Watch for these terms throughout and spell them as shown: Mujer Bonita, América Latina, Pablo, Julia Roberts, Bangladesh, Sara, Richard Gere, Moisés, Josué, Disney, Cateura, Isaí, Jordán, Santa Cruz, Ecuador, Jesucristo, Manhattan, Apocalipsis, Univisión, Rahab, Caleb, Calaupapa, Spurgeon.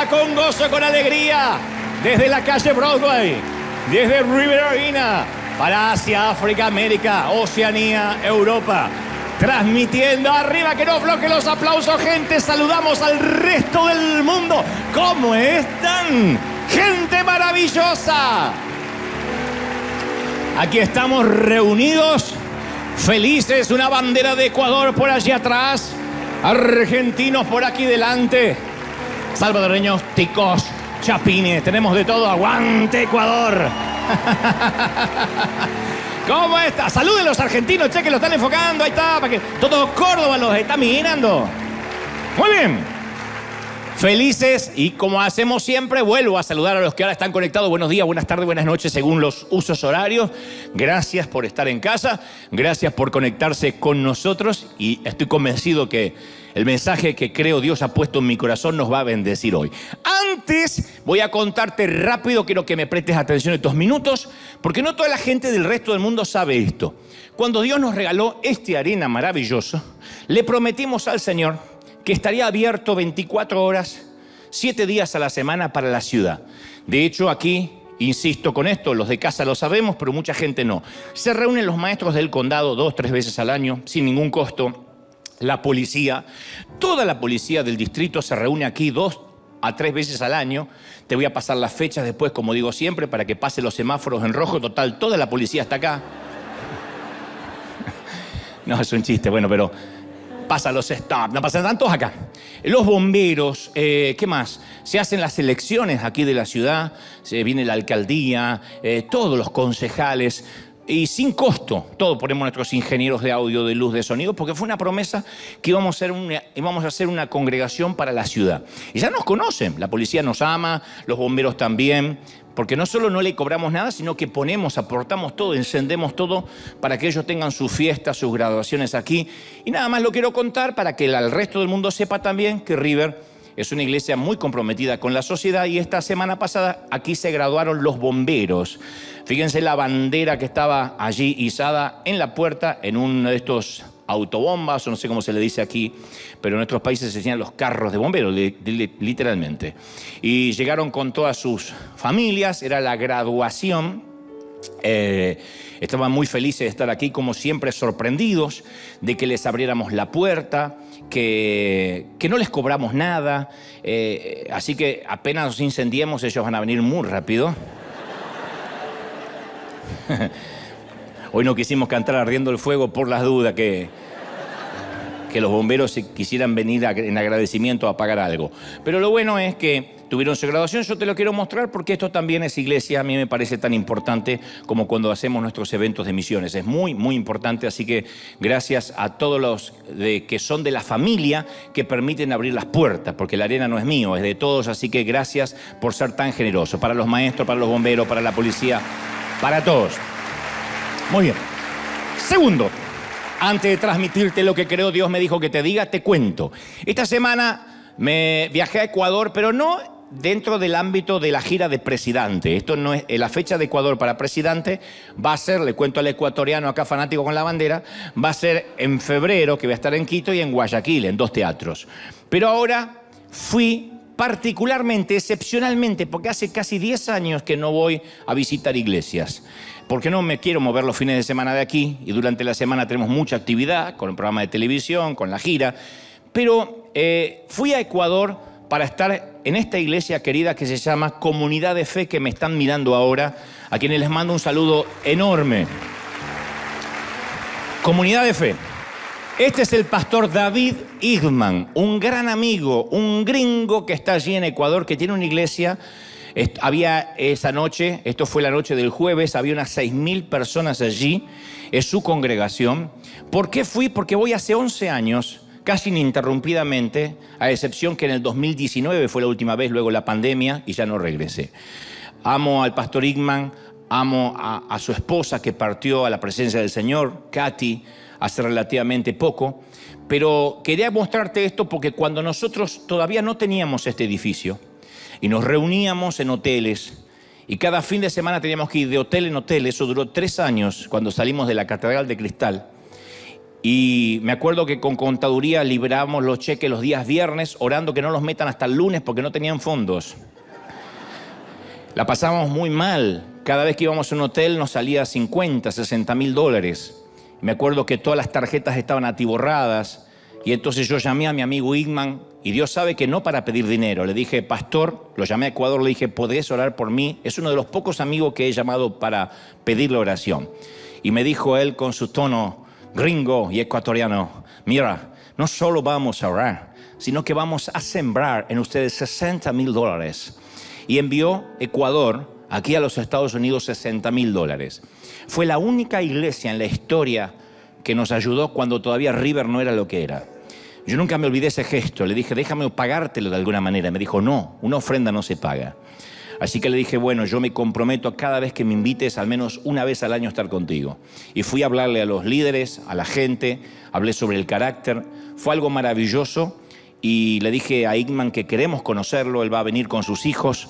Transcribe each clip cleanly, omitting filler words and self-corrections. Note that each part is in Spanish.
acá con gozo, con alegría, desde la calle Broadway, desde River Arena, para Asia, África, América, Oceanía, Europa. Transmitiendo arriba, que no bloqueen los aplausos, gente. Saludamos al resto del mundo. ¿Cómo están? Gente maravillosa. Aquí estamos reunidos, felices. Una bandera de Ecuador por allí atrás. Argentinos por aquí delante. Salvadoreños, ticos, chapines. Tenemos de todo. ¡Aguante, Ecuador! ¿Cómo está? Saluden los argentinos, che, que lo están enfocando. Ahí está, para que todo Córdoba los está mirando. Muy bien. Felices, y como hacemos siempre, vuelvo a saludar a los que ahora están conectados. Buenos días, buenas tardes, buenas noches, según los usos horarios. Gracias por estar en casa. Gracias por conectarse con nosotros. Y estoy convencido que el mensaje que creo Dios ha puesto en mi corazón nos va a bendecir hoy. Antes voy a contarte rápido, quiero que me prestes atención estos minutos, porque no toda la gente del resto del mundo sabe esto. Cuando Dios nos regaló este arena maravilloso, le prometimos al Señor que estaría abierto 24 horas, 7 días a la semana para la ciudad. De hecho, aquí, insisto con esto, los de casa lo sabemos, pero mucha gente no. Se reúnen los maestros del condado 2 o 3 veces al año, sin ningún costo. La policía, toda la policía del distrito se reúne aquí 2 a 3 veces al año. Te voy a pasar las fechas después, como digo siempre, para que pase los semáforos en rojo. Total, toda la policía está acá. No, es un chiste, bueno, pero pasan los stops, no pasan tantos acá. Los bomberos, ¿qué más? Se hacen las elecciones aquí de la ciudad, se viene la alcaldía, todos los concejales. Y sin costo, todo ponemos nuestros ingenieros de audio, de luz, de sonido, porque fue una promesa que íbamos a hacer una congregación para la ciudad. Y ya nos conocen, la policía nos ama, los bomberos también, porque no solo no le cobramos nada, sino que ponemos, aportamos todo, encendemos todo para que ellos tengan sus fiestas, sus graduaciones aquí. Y nada más lo quiero contar para que el resto del mundo sepa también que River es una iglesia muy comprometida con la sociedad, y esta semana pasada aquí se graduaron los bomberos. Fíjense la bandera que estaba allí izada en la puerta, en uno de estos autobombas, o no sé cómo se le dice aquí, pero en nuestros países se enseñan los carros de bomberos, literalmente. Y llegaron con todas sus familias, era la graduación. Estaban muy felices de estar aquí, como siempre, sorprendidos de que les abriéramos la puerta, que no les cobramos nada, así que apenas nos incendiemos ellos van a venir muy rápido. Hoy no quisimos cantar Ardiendo el Fuego por las dudas que los bomberos quisieran venir en agradecimiento a pagar algo. Pero lo bueno es que tuvieron su graduación. Yo te lo quiero mostrar porque esto también es iglesia. A mí me parece tan importante como cuando hacemos nuestros eventos de misiones. Es muy, muy importante. Así que gracias a todos los que son de la familia que permiten abrir las puertas, porque la arena no es mío, es de todos. Así que gracias por ser tan generosos. Para los maestros, para los bomberos, para la policía, para todos. Muy bien. Segundo, antes de transmitirte lo que creo Dios me dijo que te diga, te cuento. Esta semana me viajé a Ecuador, pero no dentro del ámbito de la gira de presidente. Esto no es la fecha de Ecuador para presidente. Va a ser, le cuento al ecuatoriano acá fanático con la bandera, va a ser en febrero, que voy a estar en Quito y en Guayaquil, en 2 teatros. Pero ahora fui particularmente, excepcionalmente, porque hace casi 10 años que no voy a visitar iglesias. Porque no me quiero mover los fines de semana de aquí, y durante la semana tenemos mucha actividad con el programa de televisión, con la gira. Pero fui a Ecuador para estar en esta iglesia querida que se llama Comunidad de Fe, que me están mirando ahora, a quienes les mando un saludo enorme. Comunidad de Fe. Este es el pastor David Igman, un gran amigo, un gringo que está allí en Ecuador, que tiene una iglesia. Había esa noche, esto fue la noche del jueves, había unas 6.000 personas allí, es su congregación. ¿Por qué fui? Porque voy hace 11 años, casi ininterrumpidamente, a excepción que en el 2019 fue la última vez, luego la pandemia, y ya no regresé. Amo al pastor Igman, amo a su esposa que partió a la presencia del Señor, Katy, hace relativamente poco. Pero quería mostrarte esto porque cuando nosotros todavía no teníamos este edificio, y nos reuníamos en hoteles, y cada fin de semana teníamos que ir de hotel en hotel. Eso duró 3 años cuando salimos de la Catedral de Cristal. Y me acuerdo que con contaduría liberábamos los cheques los días viernes, orando que no los metan hasta el lunes porque no tenían fondos. La pasábamos muy mal. Cada vez que íbamos a un hotel nos salía 50, 60 mil dólares. Me acuerdo que todas las tarjetas estaban atiborradas. Y entonces yo llamé a mi amigo Igman, y Dios sabe que no para pedir dinero. Le dije, pastor, lo llamé a Ecuador, le dije, ¿podés orar por mí? Es uno de los pocos amigos que he llamado para pedirle oración. Y me dijo él con su tono gringo y ecuatoriano, mira, no solo vamos a orar, sino que vamos a sembrar en ustedes 60 mil dólares. Y envió Ecuador aquí a los Estados Unidos 60 mil dólares. Fue la única iglesia en la historia que nos ayudó cuando todavía River no era lo que era. Yo nunca me olvidé ese gesto. Le dije, déjame pagártelo de alguna manera. Me dijo, no, una ofrenda no se paga. Así que le dije, bueno, yo me comprometo a cada vez que me invites, al menos una vez al año, estar contigo. Y fui a hablarle a los líderes, a la gente, hablé sobre el carácter. Fue algo maravilloso. Y le dije a Igman que queremos conocerlo, él va a venir con sus hijos.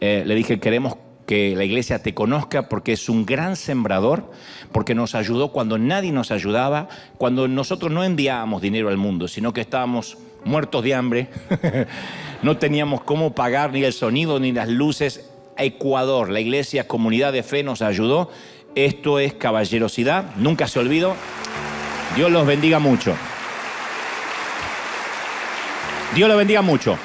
Le dije, queremos que la iglesia te conozca porque es un gran sembrador, porque nos ayudó cuando nadie nos ayudaba, cuando nosotros no enviábamos dinero al mundo, sino que estábamos muertos de hambre, no teníamos cómo pagar ni el sonido ni las luces. Ecuador, la iglesia Comunidad de Fe nos ayudó. Esto es caballerosidad, nunca se olvidó. Dios los bendiga mucho. Dios los bendiga mucho.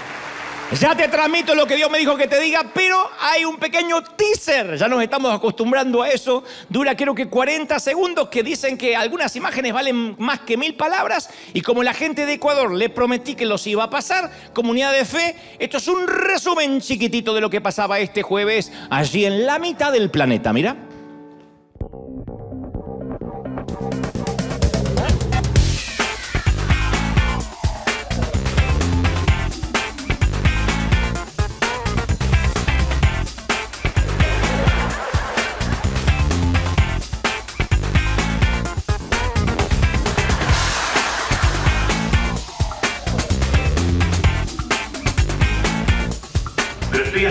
Ya te transmito lo que Dios me dijo que te diga, pero hay un pequeño teaser. Ya nos estamos acostumbrando a eso. Dura creo que 40 segundos que dicen que algunas imágenes valen más que 1000 palabras. Y como la gente de Ecuador le prometí que los iba a pasar, Comunidad de Fe, esto es un resumen chiquitito de lo que pasaba este jueves allí en la mitad del planeta. Mira.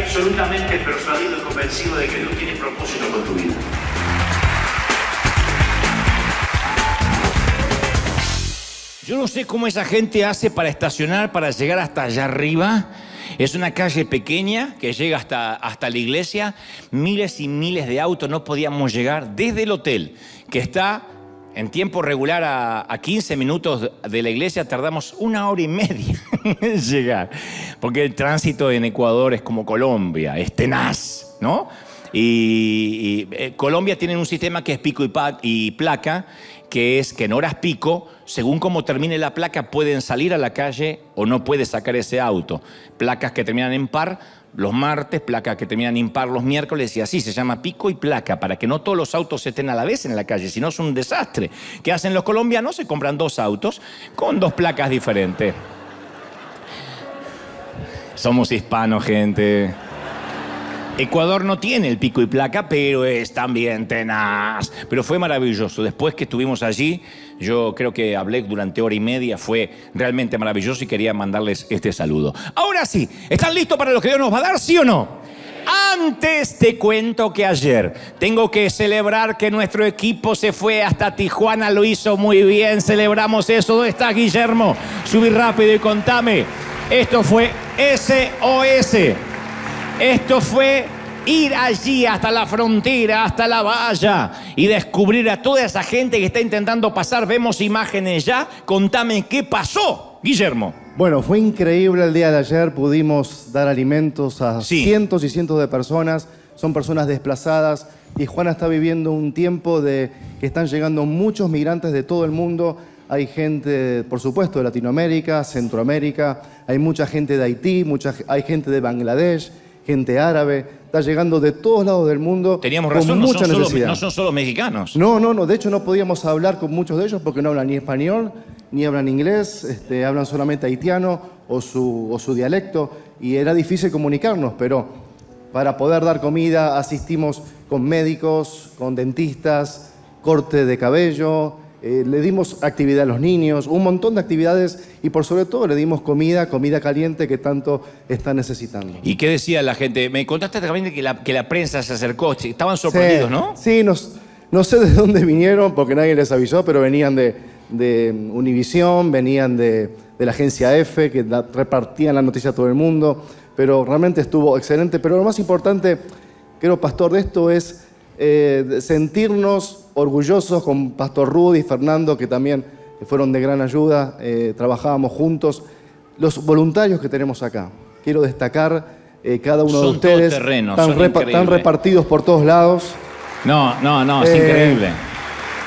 Absolutamente persuadido y convencido de que Dios tiene propósito con tu vida. Yo no sé cómo esa gente hace para estacionar, para llegar hasta allá arriba. Es una calle pequeña que llega hasta la iglesia. Miles y miles de autos, no podíamos llegar desde el hotel, que está en tiempo regular a 15 minutos de la iglesia. Tardamos 1 hora y media en llegar, porque el tránsito en Ecuador es como Colombia, es tenaz, ¿no? Y Colombia tiene un sistema que es pico y placa, que es que en horas pico, según cómo termine la placa, pueden salir a la calle o no puede sacar ese auto. Placas que terminan en par los martes, placas que terminan impar los miércoles, y así se llama pico y placa, para que no todos los autos estén a la vez en la calle, si no es un desastre. ¿Qué hacen los colombianos? Se compran 2 autos con 2 placas diferentes. Somos hispanos, gente. Ecuador no tiene el pico y placa, pero es también tenaz. Pero fue maravilloso. Después que estuvimos allí, yo creo que hablé durante 1 hora y media. Fue realmente maravilloso y quería mandarles este saludo. Ahora sí, ¿están listos para lo que Dios nos va a dar? ¿Sí o no? Antes te cuento que ayer tengo que celebrar que nuestro equipo se fue hasta Tijuana. Lo hizo muy bien. Celebramos eso. ¿Dónde está Guillermo? Subí rápido y contame. Esto fue SOS. Esto fue ir allí hasta la frontera, hasta la valla, y descubrir a toda esa gente que está intentando pasar. Vemos imágenes ya. Contame qué pasó, Guillermo. Bueno, fue increíble el día de ayer. Pudimos dar alimentos a cientos y cientos de personas. Son personas desplazadas. Tijuana está viviendo un tiempo de que están llegando muchos migrantes de todo el mundo. Hay gente, por supuesto, de Latinoamérica, Centroamérica. Hay mucha gente de Haití, hay gente de Bangladesh, gente árabe. Está llegando de todos lados del mundo. Teníamos razón, no son solo mexicanos. No. De hecho, no podíamos hablar con muchos de ellos porque no hablan ni español, ni hablan inglés, hablan solamente haitiano o su dialecto, y era difícil comunicarnos, pero para poder dar comida asistimos con médicos, con dentistas, corte de cabello, le dimos actividad a los niños, un montón de actividades, y por sobre todo le dimos comida caliente que tanto están necesitando. ¿Y qué decía la gente? Me contaste también que la prensa se acercó, estaban sorprendidos, sí, ¿no? Sí, no sé de dónde vinieron porque nadie les avisó, pero venían de de Univisión, venían de la agencia F, que repartían la noticia a todo el mundo, pero realmente estuvo excelente. Pero lo más importante, creo, pastor, de esto es sentirnos orgullosos con pastor Rudy y Fernando, que también fueron de gran ayuda, trabajábamos juntos. Los voluntarios que tenemos acá, quiero destacar cada uno de ustedes, están repartidos por todos lados. No, es increíble.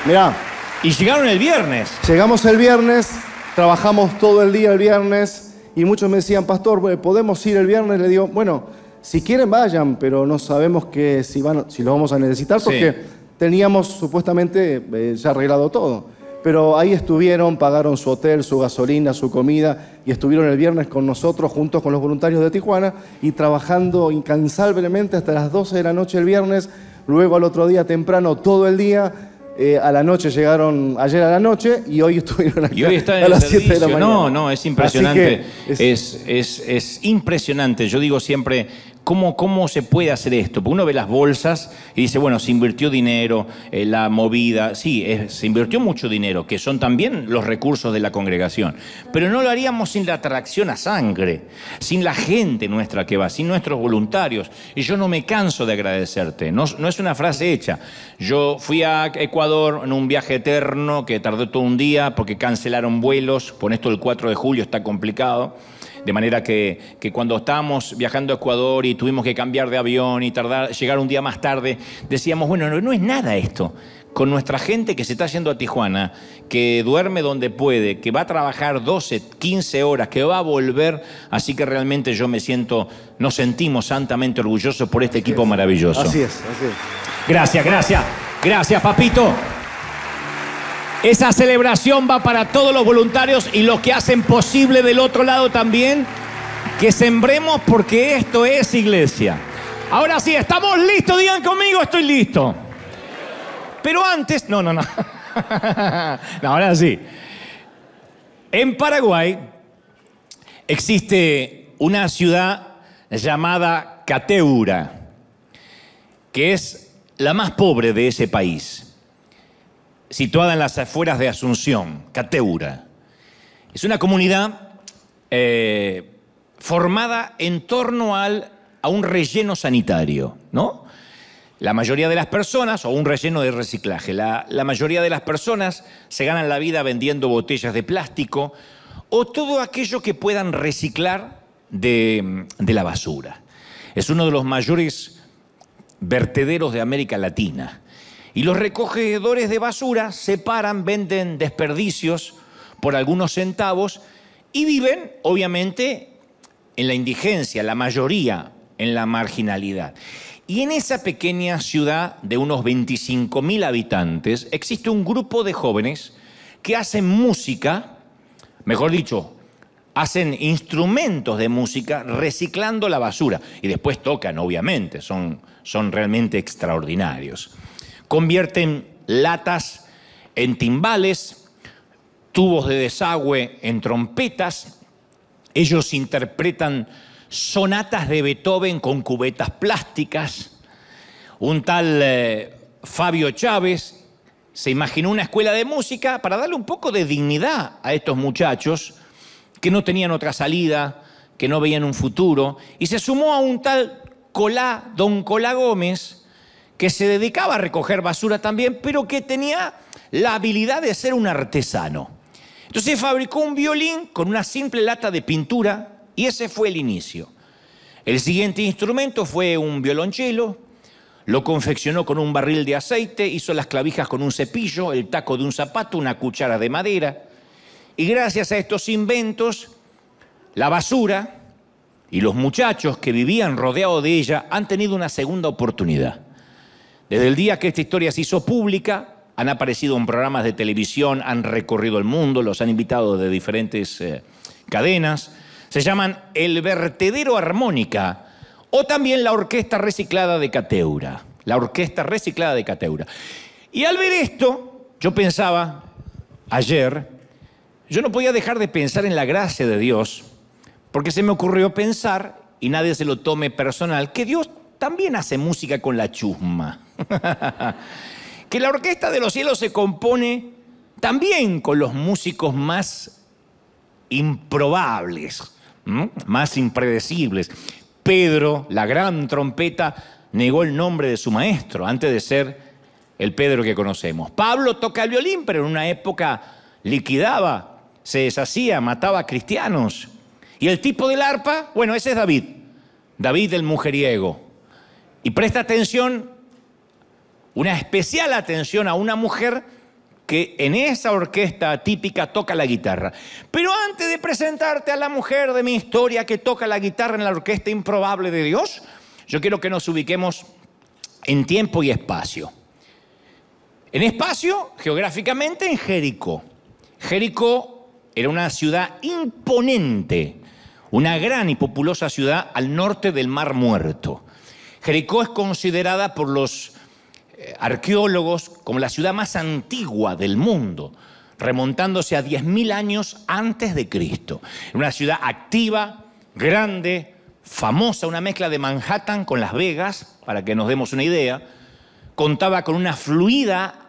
Mirá. Y llegaron el viernes. Llegamos el viernes, trabajamos todo el día el viernes, y muchos me decían, pastor, ¿podemos ir el viernes? Le digo, bueno, si quieren vayan, pero no sabemos que si los vamos a necesitar, porque teníamos supuestamente ya arreglado todo. Pero ahí estuvieron, pagaron su hotel, su gasolina, su comida, y estuvieron el viernes con nosotros, juntos con los voluntarios de Tijuana, y trabajando incansablemente hasta las 12 de la noche el viernes, luego al otro día temprano todo el día. A la noche llegaron, ayer a la noche, y hoy estuvieron acá, y hoy está en a las 7 de la mañana. No, es impresionante. Es impresionante. Yo digo siempre, ¿cómo se puede hacer esto? Porque uno ve las bolsas y dice, bueno, se invirtió dinero, la movida. Sí, se invirtió mucho dinero, que son también los recursos de la congregación. Pero no lo haríamos sin la atracción a sangre, sin la gente nuestra que va, sin nuestros voluntarios. Y yo no me canso de agradecerte. No es una frase hecha. Yo fui a Ecuador en un viaje eterno que tardó todo un día porque cancelaron vuelos. Por esto el 4 de julio está complicado. De manera que cuando estábamos viajando a Ecuador y tuvimos que cambiar de avión y llegar un día más tarde, decíamos, bueno, no es nada esto. Con nuestra gente que se está yendo a Tijuana, que duerme donde puede, que va a trabajar 12, 15 horas, que va a volver. Así que realmente yo me siento, nos sentimos santamente orgullosos por este equipo maravilloso. Así es. Gracias, papito. Esa celebración va para todos los voluntarios y los que hacen posible del otro lado también. Que sembremos, porque esto es iglesia. Ahora sí, ¿estamos listos? Digan conmigo, estoy listo. Pero antes... No. Ahora sí. En Paraguay existe una ciudad llamada Cateura, que es la más pobre de ese país, situada en las afueras de Asunción, Cateura. Es una comunidad formada en torno a un relleno sanitario, ¿no? La mayoría de las personas, o un relleno de reciclaje, la mayoría de las personas se ganan la vida vendiendo botellas de plástico o todo aquello que puedan reciclar de la basura. Es uno de los mayores vertederos de América Latina. Y los recogedores de basura separan, venden desperdicios por algunos centavos y viven, obviamente, en la indigencia, la mayoría en la marginalidad. Y en esa pequeña ciudad de unos 25.000 habitantes existe un grupo de jóvenes que hacen música, mejor dicho, hacen instrumentos de música reciclando la basura. Y después tocan, obviamente, son realmente extraordinarios. Convierten latas en timbales, tubos de desagüe en trompetas. Ellos interpretan sonatas de Beethoven con cubetas plásticas. Un tal Fabio Chávez se imaginó una escuela de música para darle un poco de dignidad a estos muchachos que no tenían otra salida, que no veían un futuro. Y se sumó a un tal Don Colá Gómez, que se dedicaba a recoger basura también, pero que tenía la habilidad de ser un artesano. Entonces fabricó un violín con una simple lata de pintura y ese fue el inicio. El siguiente instrumento fue un violonchelo, lo confeccionó con un barril de aceite, hizo las clavijas con un cepillo, el taco de un zapato, una cuchara de madera. Y gracias a estos inventos, la basura y los muchachos que vivían rodeados de ella han tenido una segunda oportunidad. Desde el día que esta historia se hizo pública, han aparecido en programas de televisión, han recorrido el mundo, los han invitado de diferentes cadenas. Se llaman El Vertedero Armónica o también la Orquesta Reciclada de Cateura. La Orquesta Reciclada de Cateura. Y al ver esto, yo pensaba ayer, yo no podía dejar de pensar en la gracia de Dios, porque se me ocurrió pensar, y nadie se lo tome personal, que Dios también hace música con la chusma. Que la orquesta de los cielos se compone también con los músicos más improbables, más impredecibles. Pedro, la gran trompeta, negó el nombre de su maestro antes de ser el Pedro que conocemos. Pablo toca el violín, pero en una época liquidaba, se deshacía, mataba a cristianos. Y el tipo del arpa, bueno, ese es David. David el mujeriego. Y presta atención, una especial atención a una mujer que en esa orquesta atípica toca la guitarra. Pero antes de presentarte a la mujer de mi historia que toca la guitarra en la orquesta improbable de Dios, yo quiero que nos ubiquemos en tiempo y espacio. En espacio, geográficamente, en Jericó. Jericó era una ciudad imponente, una gran y populosa ciudad al norte del Mar Muerto. Jericó es considerada por los arqueólogos como la ciudad más antigua del mundo, remontándose a 10.000 años antes de Cristo. Una ciudad activa, grande, famosa, una mezcla de Manhattan con Las Vegas, para que nos demos una idea. Contaba con una fluida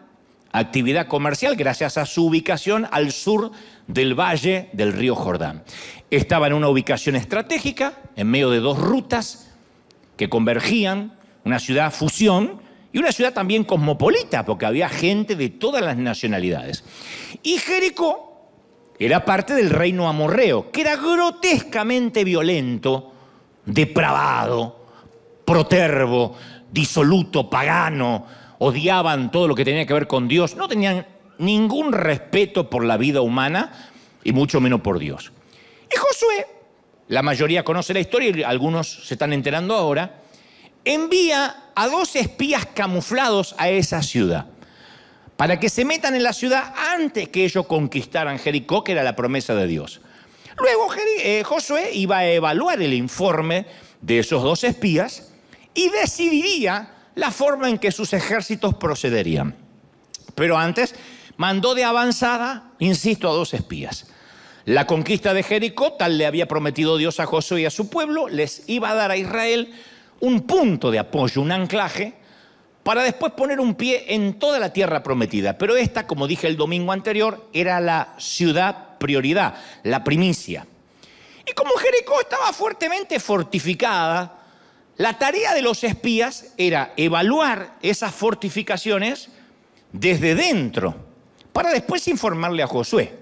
actividad comercial gracias a su ubicación al sur del valle del río Jordán. Estaba en una ubicación estratégica, en medio de dos rutas que convergían, una ciudad fusión y una ciudad también cosmopolita, porque había gente de todas las nacionalidades. Y Jericó era parte del reino amorreo, que era grotescamente violento, depravado, protervo, disoluto, pagano, odiaban todo lo que tenía que ver con Dios, no tenían ningún respeto por la vida humana y mucho menos por Dios. Y Josué, la mayoría conoce la historia y algunos se están enterando ahora, envía a 2 espías camuflados a esa ciudad para que se metan en la ciudad antes que ellos conquistaran Jericó, que era la promesa de Dios. Luego Josué iba a evaluar el informe de esos 2 espías y decidiría la forma en que sus ejércitos procederían. Pero antes mandó de avanzada, insisto, a 2 espías. La conquista de Jericó, tal le había prometido Dios a Josué y a su pueblo, les iba a dar a Israel un punto de apoyo, un anclaje, para después poner un pie en toda la tierra prometida. Pero esta, como dije el domingo anterior, era la ciudad prioridad, la primicia. Y como Jericó estaba fuertemente fortificada, la tarea de los espías era evaluar esas fortificaciones desde dentro para después informarle a Josué.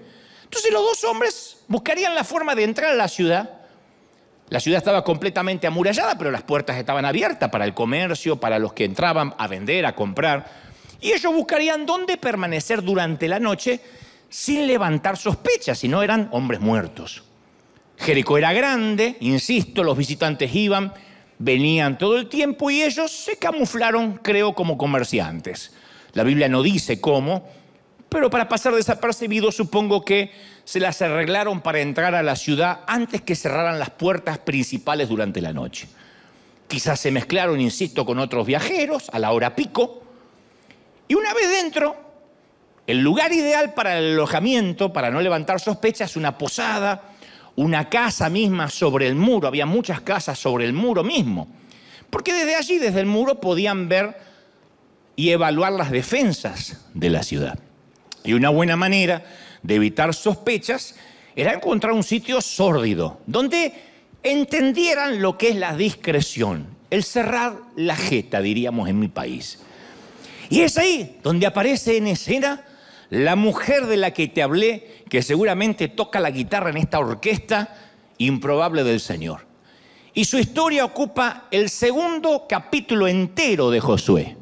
Entonces los 2 hombres buscarían la forma de entrar a la ciudad. La ciudad estaba completamente amurallada, pero las puertas estaban abiertas para el comercio, para los que entraban a vender, a comprar. Y ellos buscarían dónde permanecer durante la noche sin levantar sospechas, si no eran hombres muertos. Jericó era grande, insisto, los visitantes iban, venían todo el tiempo y ellos se camuflaron, creo, como comerciantes. La Biblia no dice cómo, pero para pasar desapercibido supongo que se las arreglaron para entrar a la ciudad antes que cerraran las puertas principales durante la noche. Quizás se mezclaron, insisto, con otros viajeros a la hora pico. Y una vez dentro, el lugar ideal para el alojamiento, para no levantar sospechas, es una posada, una casa misma sobre el muro. Había muchas casas sobre el muro mismo, porque desde allí, desde el muro, podían ver y evaluar las defensas de la ciudad. Y una buena manera de evitar sospechas era encontrar un sitio sórdido, donde entendieran lo que es la discreción, el cerrar la jeta, diríamos en mi país. Y es ahí donde aparece en escena la mujer de la que te hablé, que seguramente toca la guitarra en esta orquesta improbable del Señor. Y su historia ocupa el segundo capítulo entero de Josué.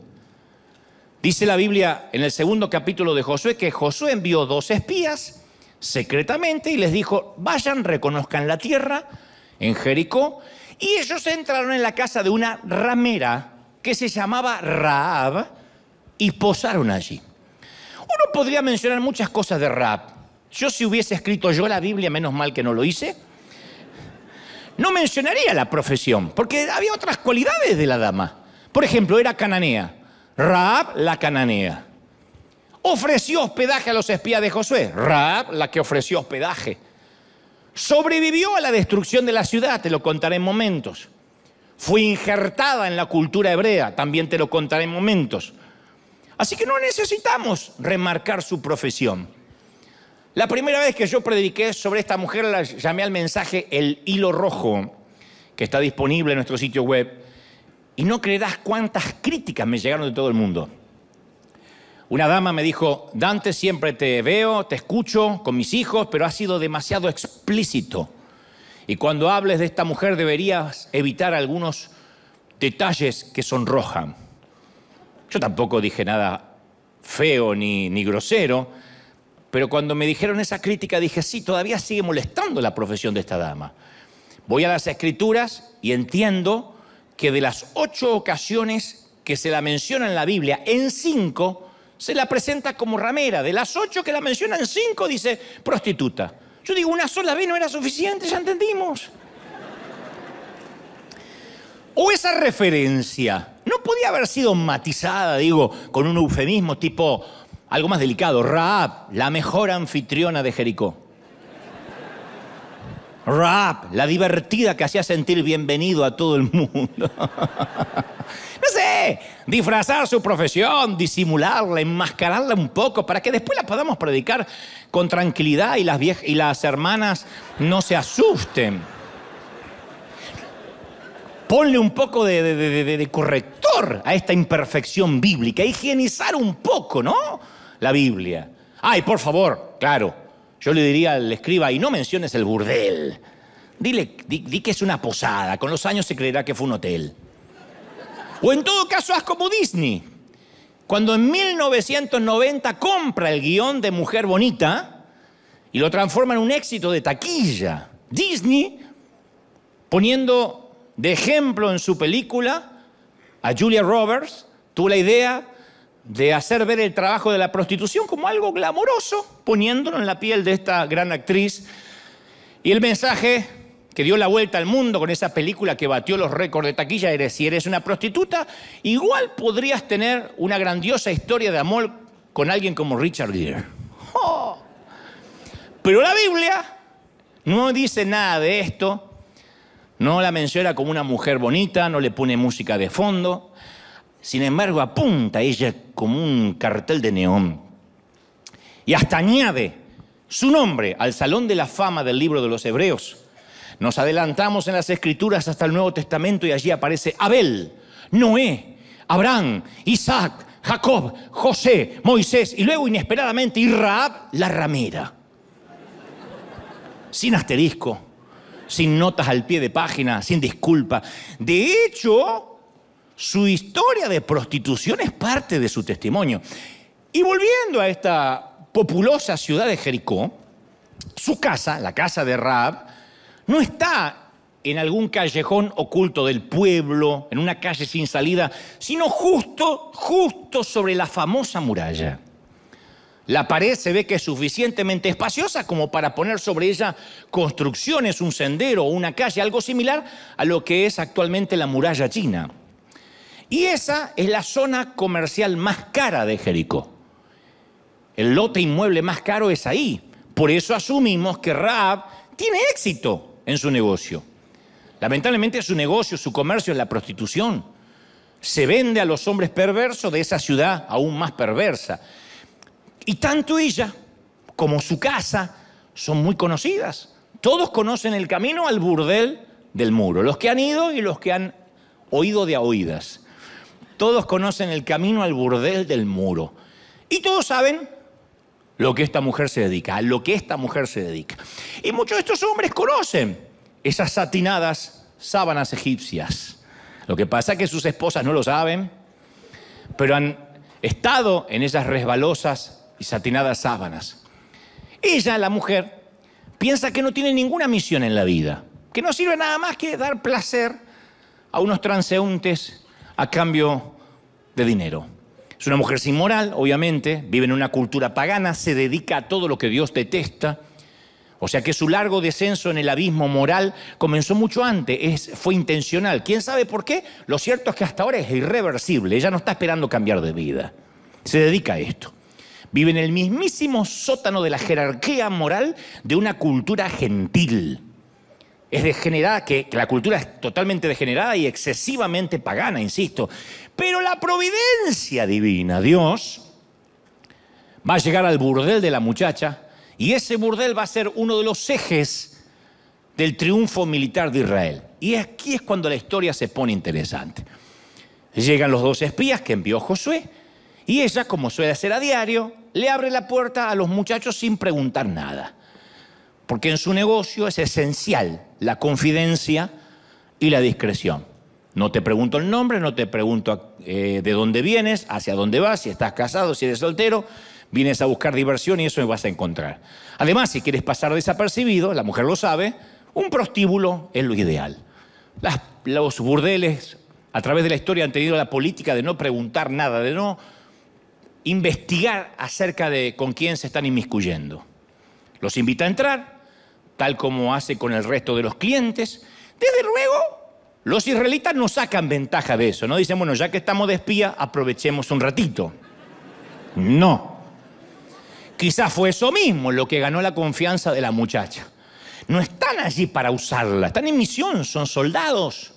Dice la Biblia en el segundo capítulo de Josué que Josué envió 2 espías secretamente y les dijo: vayan, reconozcan la tierra en Jericó. Y ellos entraron en la casa de una ramera que se llamaba Rahab y posaron allí. Uno podría mencionar muchas cosas de Rahab. Yo, si hubiese escrito yo la Biblia, menos mal que no lo hice, no mencionaría la profesión, porque había otras cualidades de la dama. Por ejemplo, era cananea. Rahab, la cananea. Ofreció hospedaje a los espías de Josué. Rahab, la que ofreció hospedaje. Sobrevivió a la destrucción de la ciudad, te lo contaré en momentos. Fue injertada en la cultura hebrea, también te lo contaré en momentos. Así que no necesitamos remarcar su profesión. La primera vez que yo prediqué sobre esta mujer la llamé al mensaje El Hilo Rojo, que está disponible en nuestro sitio web. Y no creerás cuántas críticas me llegaron de todo el mundo. Una dama me dijo, Dante, siempre te veo, te escucho con mis hijos, pero has sido demasiado explícito. Y cuando hables de esta mujer deberías evitar algunos detalles que sonrojan. Yo tampoco dije nada feo ni grosero, pero cuando me dijeron esa crítica dije, sí, todavía sigue molestando la profesión de esta dama. Voy a las Escrituras y entiendo que de las 8 ocasiones que se la menciona en la Biblia, en 5... se la presenta como ramera. De las 8 que la mencionan, 5 dice prostituta. Yo digo, una sola vez no era suficiente, ya entendimos. O esa referencia no podía haber sido matizada, digo, con un eufemismo tipo algo más delicado. Rahab, la mejor anfitriona de Jericó. Rahab, la divertida que hacía sentir bienvenido a todo el mundo. No sé, disfrazar su profesión, disimularla, enmascararla un poco para que después la podamos predicar con tranquilidad y las hermanas no se asusten. Ponle un poco de corrector a esta imperfección bíblica, higienizar un poco, ¿no? La Biblia. Ay, por favor, claro, yo le diría al escriba, y no menciones el burdel. Dile, di que es una posada, con los años se creerá que fue un hotel. O en todo caso, haz como Disney. Cuando en 1990 compra el guión de Mujer Bonita y lo transforma en un éxito de taquilla. Disney poniendo de ejemplo en su película a Julia Roberts, tuvo la idea de hacer ver el trabajo de la prostitución como algo glamoroso, poniéndolo en la piel de esta gran actriz. Y el mensaje que dio la vuelta al mundo con esa película que batió los récords de taquilla, si eres una prostituta, igual podrías tener una grandiosa historia de amor con alguien como Richard Gere. ¡Oh! Pero la Biblia no dice nada de esto, no la menciona como una mujer bonita, no le pone música de fondo, sin embargo apunta a ella como un cartel de neón y hasta añade su nombre al Salón de la Fama del libro de los Hebreos. Nos adelantamos en las Escrituras hasta el Nuevo Testamento y allí aparece Abel, Noé, Abraham, Isaac, Jacob, José, Moisés y luego inesperadamente Rahab, la ramera. Sin asterisco, sin notas al pie de página, sin disculpa. De hecho, su historia de prostitución es parte de su testimonio. Y volviendo a esta populosa ciudad de Jericó, su casa, la casa de Rahab, no está en algún callejón oculto del pueblo, en una calle sin salida, sino justo sobre la famosa muralla. La pared se ve que es suficientemente espaciosa como para poner sobre ella construcciones, un sendero o una calle, algo similar a lo que es actualmente la muralla china. Y esa es la zona comercial más cara de Jericó. El lote inmueble más caro es ahí. Por eso asumimos que Rahab tiene éxito en su negocio. Lamentablemente su negocio, su comercio es la prostitución. Se vende a los hombres perversos de esa ciudad aún más perversa. Y tanto ella como su casa son muy conocidas. Todos conocen el camino al burdel del muro. Los que han ido y los que han oído de a oídas. Todos conocen el camino al burdel del muro. Y todos saben lo que esta mujer se dedica, a lo que esta mujer se dedica. Y muchos de estos hombres conocen esas satinadas sábanas egipcias. Lo que pasa es que sus esposas no lo saben, pero han estado en esas resbalosas y satinadas sábanas. Ella, la mujer, piensa que no tiene ninguna misión en la vida, que no sirve nada más que dar placer a unos transeúntes a cambio de dinero. Es una mujer sin moral, obviamente, vive en una cultura pagana, se dedica a todo lo que Dios detesta. O sea que su largo descenso en el abismo moral comenzó mucho antes, fue intencional. ¿Quién sabe por qué? Lo cierto es que hasta ahora es irreversible, ella no está esperando cambiar de vida. Se dedica a esto. Vive en el mismísimo sótano de la jerarquía moral de una cultura gentil. Es degenerada, que la cultura es totalmente degenerada y excesivamente pagana, insisto. Pero la providencia divina, Dios, va a llegar al burdel de la muchacha Y ese burdel va a ser uno de los ejes del triunfo militar de Israel. Y aquí es cuando la historia se pone interesante. Llegan los dos espías que envió Josué, y ella, como suele hacer a diario, le abre la puerta a los muchachos sin preguntar nada. Porque en su negocio es esencial la confidencia y la discreción. No te pregunto el nombre, no te pregunto de dónde vienes, hacia dónde vas, si estás casado, si eres soltero. Vienes a buscar diversión y eso vas a encontrar. Además, si quieres pasar desapercibido, la mujer lo sabe, un prostíbulo es lo ideal. Los burdeles a través de la historia han tenido la política de no preguntar nada, de no investigar acerca de con quién se están inmiscuyendo. Los invita a entrar, tal como hace con el resto de los clientes. Desde luego, los israelitas no sacan ventaja de eso. No dicen, bueno, ya que estamos de espía, aprovechemos un ratito. No. Quizás fue eso mismo lo que ganó la confianza de la muchacha. No están allí para usarla, están en misión, son soldados.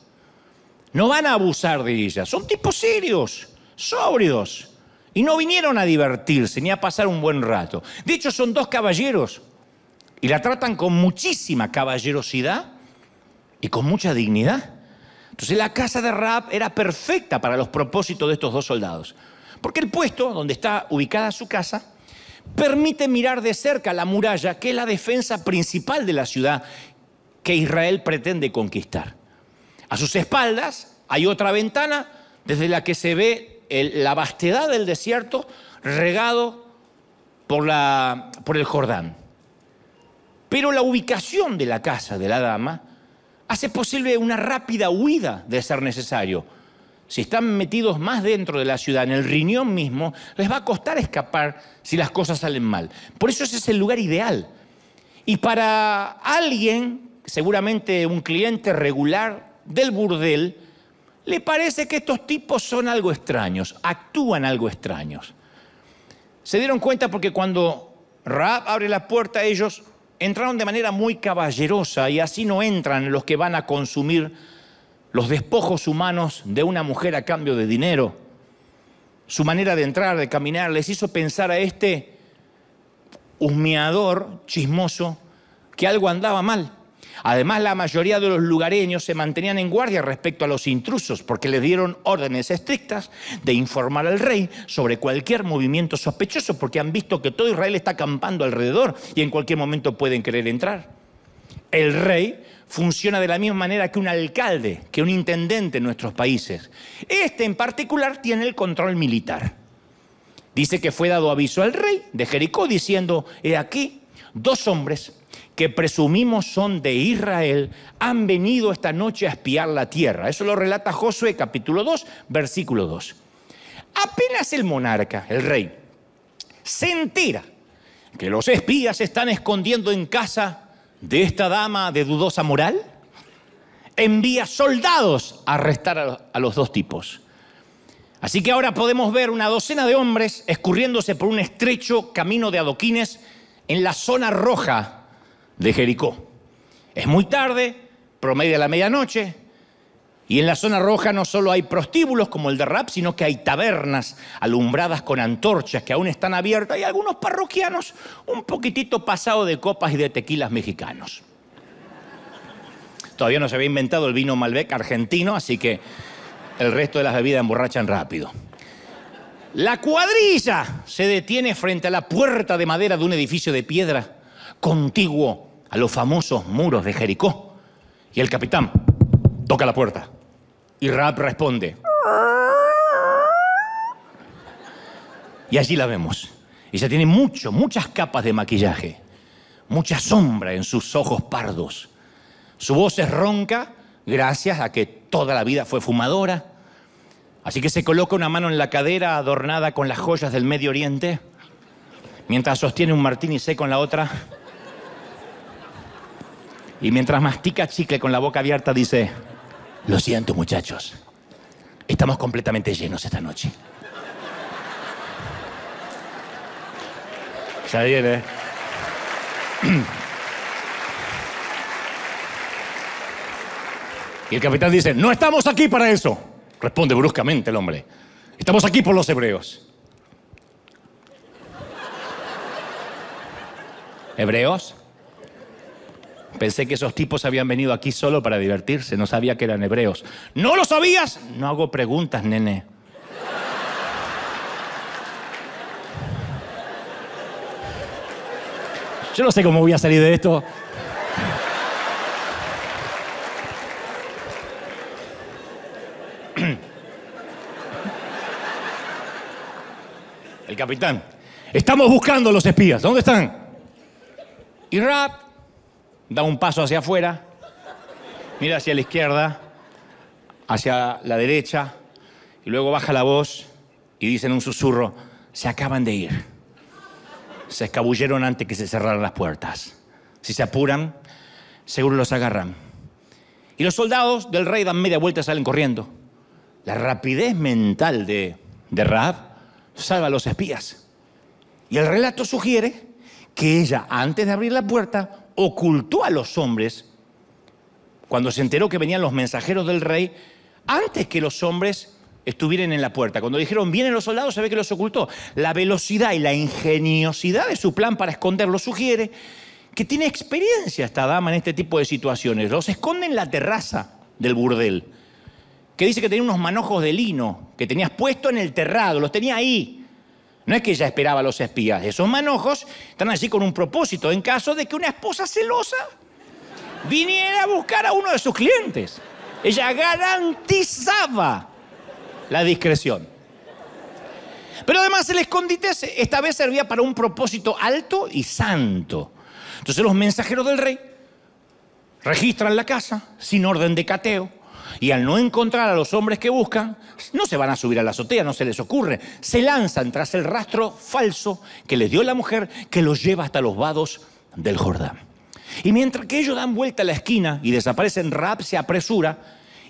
No van a abusar de ella, son tipos serios, sobrios. Y no vinieron a divertirse ni a pasar un buen rato. De hecho, son dos caballeros y la tratan con muchísima caballerosidad y con mucha dignidad. Entonces, la casa de Rahab era perfecta para los propósitos de estos dos soldados. Porque el puesto donde está ubicada su casa permite mirar de cerca la muralla, que es la defensa principal de la ciudad que Israel pretende conquistar. A sus espaldas hay otra ventana desde la que se ve la vastedad del desierto regado por el Jordán. Pero la ubicación de la casa de la dama hace posible una rápida huida de ser necesario. Si están metidos más dentro de la ciudad, en el riñón mismo, les va a costar escapar si las cosas salen mal. Por eso ese es el lugar ideal. Y para alguien, seguramente un cliente regular del burdel, le parece que estos tipos son algo extraños, actúan algo extraños. Se dieron cuenta porque cuando Rahab abre la puerta, ellos entraron de manera muy caballerosa, y así no entran los que van a consumir los despojos humanos de una mujer a cambio de dinero. Su manera de entrar, de caminar, les hizo pensar a este husmeador chismoso que algo andaba mal. Además, la mayoría de los lugareños se mantenían en guardia respecto a los intrusos, porque le dieron órdenes estrictas de informar al rey sobre cualquier movimiento sospechoso, porque han visto que todo Israel está acampando alrededor y en cualquier momento pueden querer entrar. El rey funciona de la misma manera que un alcalde, que un intendente en nuestros países. Este en particular tiene el control militar. Dice que fue dado aviso al rey de Jericó diciendo: he aquí, dos hombres que presumimos son de Israel han venido esta noche a espiar la tierra. Eso lo relata Josué capítulo 2, versículo 2. Apenas el monarca, el rey, se entera que los espías se están escondiendo en casa de esta dama de dudosa moral, envía soldados a arrestar a los dos tipos. Así que ahora podemos ver una docena de hombres escurriéndose por un estrecho camino de adoquines en la zona roja de Jericó. Es muy tarde, promedio a la medianoche, y en la zona roja no solo hay prostíbulos como el de Rahab, sino que hay tabernas alumbradas con antorchas que aún están abiertas y algunos parroquianos un poquitito pasados de copas y de tequilas mexicanos. Todavía no se había inventado el vino Malbec argentino, así que el resto de las bebidas emborrachan rápido. La cuadrilla se detiene frente a la puerta de madera de un edificio de piedra contiguo a los famosos muros de Jericó. Y el capitán toca la puerta y Rahab responde. Y allí la vemos. Ella tiene muchas capas de maquillaje, mucha sombra en sus ojos pardos. Su voz es ronca, gracias a que toda la vida fue fumadora. Así que se coloca una mano en la cadera adornada con las joyas del Medio Oriente, mientras sostiene un martini seco en la otra. Y mientras mastica chicle con la boca abierta dice: lo siento, muchachos. Estamos completamente llenos esta noche. Ya viene. Y el capitán dice: no estamos aquí para eso. Responde bruscamente el hombre: estamos aquí por los hebreos. ¿Hebreos? Pensé que esos tipos habían venido aquí solo para divertirse. No sabía que eran hebreos. ¿No lo sabías? No hago preguntas, nene. Yo no sé cómo voy a salir de esto. El capitán. Estamos buscando a los espías. ¿Dónde están? Y Rahab da un paso hacia afuera. Mira hacia la izquierda, hacia la derecha. Y luego baja la voz y dice en un susurro, se acaban de ir. Se escabulleron antes que se cerraran las puertas. Si se apuran, seguro los agarran. Y los soldados del rey dan media vuelta y salen corriendo. La rapidez mental de Rahab salva a los espías. Y el relato sugiere que ella, antes de abrir la puerta, ocultó a los hombres. Cuando se enteró que venían los mensajeros del rey, antes que los hombres estuvieron en la puerta. Cuando dijeron, vienen los soldados, se ve que los ocultó. La velocidad y la ingeniosidad de su plan para esconderlos sugiere que tiene experiencia esta dama en este tipo de situaciones. Los esconde en la terraza del burdel, que dice que tenía unos manojos de lino, que tenías puesto en el terrado, los tenía ahí. No es que ella esperaba a los espías. Esos manojos están allí con un propósito, en caso de que una esposa celosa viniera a buscar a uno de sus clientes. Ella garantizaba la discreción. Pero además el escondite esta vez servía para un propósito alto y santo. Entonces los mensajeros del rey registran la casa sin orden de cateo y al no encontrar a los hombres que buscan, no se van a subir a la azotea, no se les ocurre. Se lanzan tras el rastro falso que les dio la mujer que los lleva hasta los vados del Jordán. Y mientras que ellos dan vuelta a la esquina y desaparecen, Rahab se apresura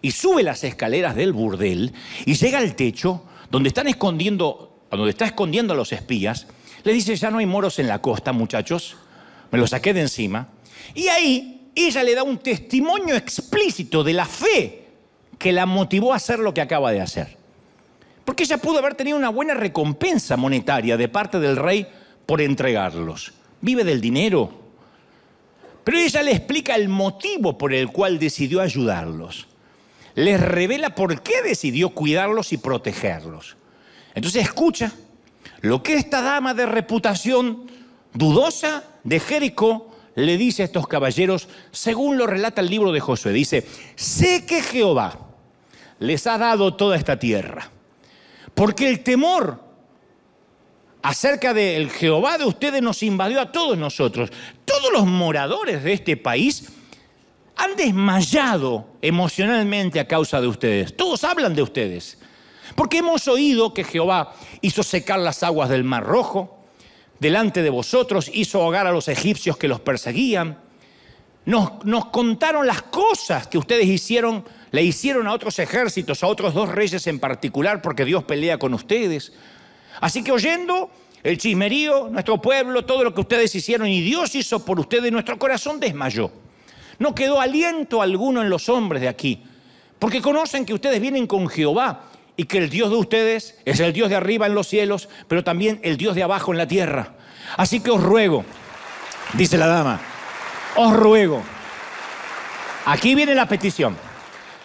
y sube las escaleras del burdel y llega al techo donde está escondiendo a los espías. Le dice, ya no hay moros en la costa, muchachos, me los saqué de encima. Y ahí ella le da un testimonio explícito de la fe que la motivó a hacer lo que acaba de hacer. Porque ella pudo haber tenido una buena recompensa monetaria de parte del rey por entregarlos. Vive del dinero. Pero ella le explica el motivo por el cual decidió ayudarlos. Les revela por qué decidió cuidarlos y protegerlos. Entonces escucha lo que esta dama de reputación dudosa de Jericó le dice a estos caballeros, según lo relata el libro de Josué. Dice, sé que Jehová les ha dado toda esta tierra, porque el temor acerca del Jehová de ustedes nos invadió a todos nosotros. Todos los moradores de este país han desmayado emocionalmente a causa de ustedes. Todos hablan de ustedes. Porque hemos oído que Jehová hizo secar las aguas del Mar Rojo. Delante de vosotros hizo ahogar a los egipcios que los perseguían. Nos contaron las cosas que ustedes hicieron, le hicieron a otros ejércitos, a otros dos reyes en particular, porque Dios pelea con ustedes. Así que oyendo el chismerío, nuestro pueblo, todo lo que ustedes hicieron y Dios hizo por ustedes, nuestro corazón desmayó. No quedó aliento alguno en los hombres de aquí, porque conocen que ustedes vienen con Jehová y que el Dios de ustedes es el Dios de arriba en los cielos, pero también el Dios de abajo en la tierra. Así que os ruego, dice la dama, os ruego, aquí viene la petición,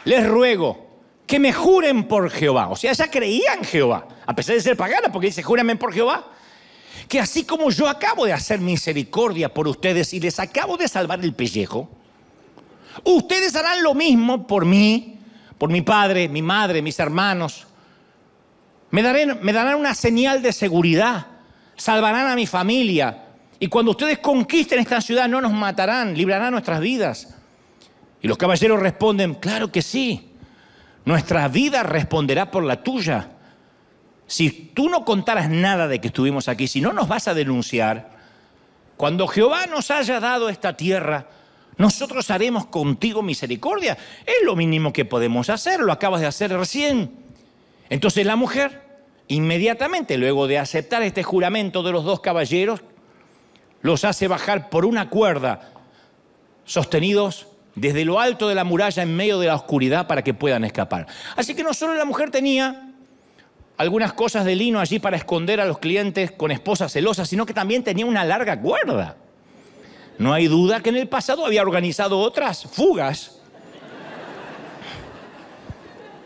les ruego que me juren por Jehová. O sea, ella creía en Jehová, a pesar de ser pagana, porque dice, júrame por Jehová, que así como yo acabo de hacer misericordia por ustedes y les acabo de salvar el pellejo, ustedes harán lo mismo por mí, por mi padre, mi madre, mis hermanos. Me darán una señal de seguridad, salvarán a mi familia y cuando ustedes conquisten esta ciudad no nos matarán, librarán nuestras vidas. Y los caballeros responden, claro que sí, nuestra vida responderá por la tuya. Si tú no contaras nada de que estuvimos aquí, si no nos vas a denunciar, cuando Jehová nos haya dado esta tierra, nosotros haremos contigo misericordia. Es lo mínimo que podemos hacer, lo acabas de hacer recién. Entonces la mujer, inmediatamente luego de aceptar este juramento de los dos caballeros, los hace bajar por una cuerda, sostenidos desde lo alto de la muralla en medio de la oscuridad para que puedan escapar. Así que no solo la mujer tenía algunas cosas de lino allí para esconder a los clientes con esposas celosas, sino que también tenía una larga cuerda. No hay duda que en el pasado había organizado otras fugas,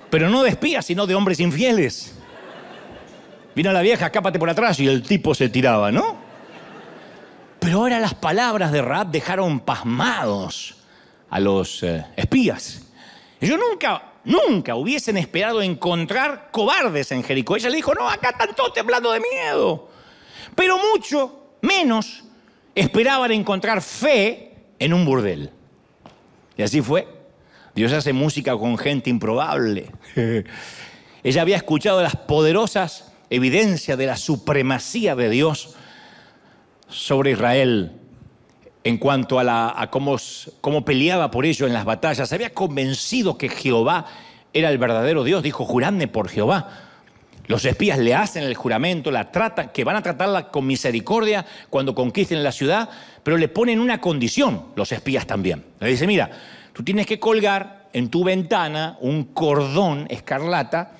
pero no de espías, sino de hombres infieles. Vino la vieja, escápate por atrás, y el tipo se tiraba, ¿no? Pero ahora las palabras de Rahab dejaron pasmados a los espías. Ellos nunca hubiesen esperado encontrar cobardes en Jericó. Ella le dijo, no, acá están todos temblando de miedo. Pero mucho menos esperaban encontrar fe en un burdel. Y así fue. Dios hace música con gente improbable. Ella había escuchado las poderosas evidencias de la supremacía de Dios sobre Israel en cuanto a cómo peleaba por ello en las batallas. Se había convencido que Jehová era el verdadero Dios. Dijo, juradme por Jehová. Los espías le hacen el juramento, la tratan, que van a tratarla con misericordia cuando conquisten la ciudad, pero le ponen una condición, los espías también. Le dice, mira, tú tienes que colgar en tu ventana un cordón escarlata,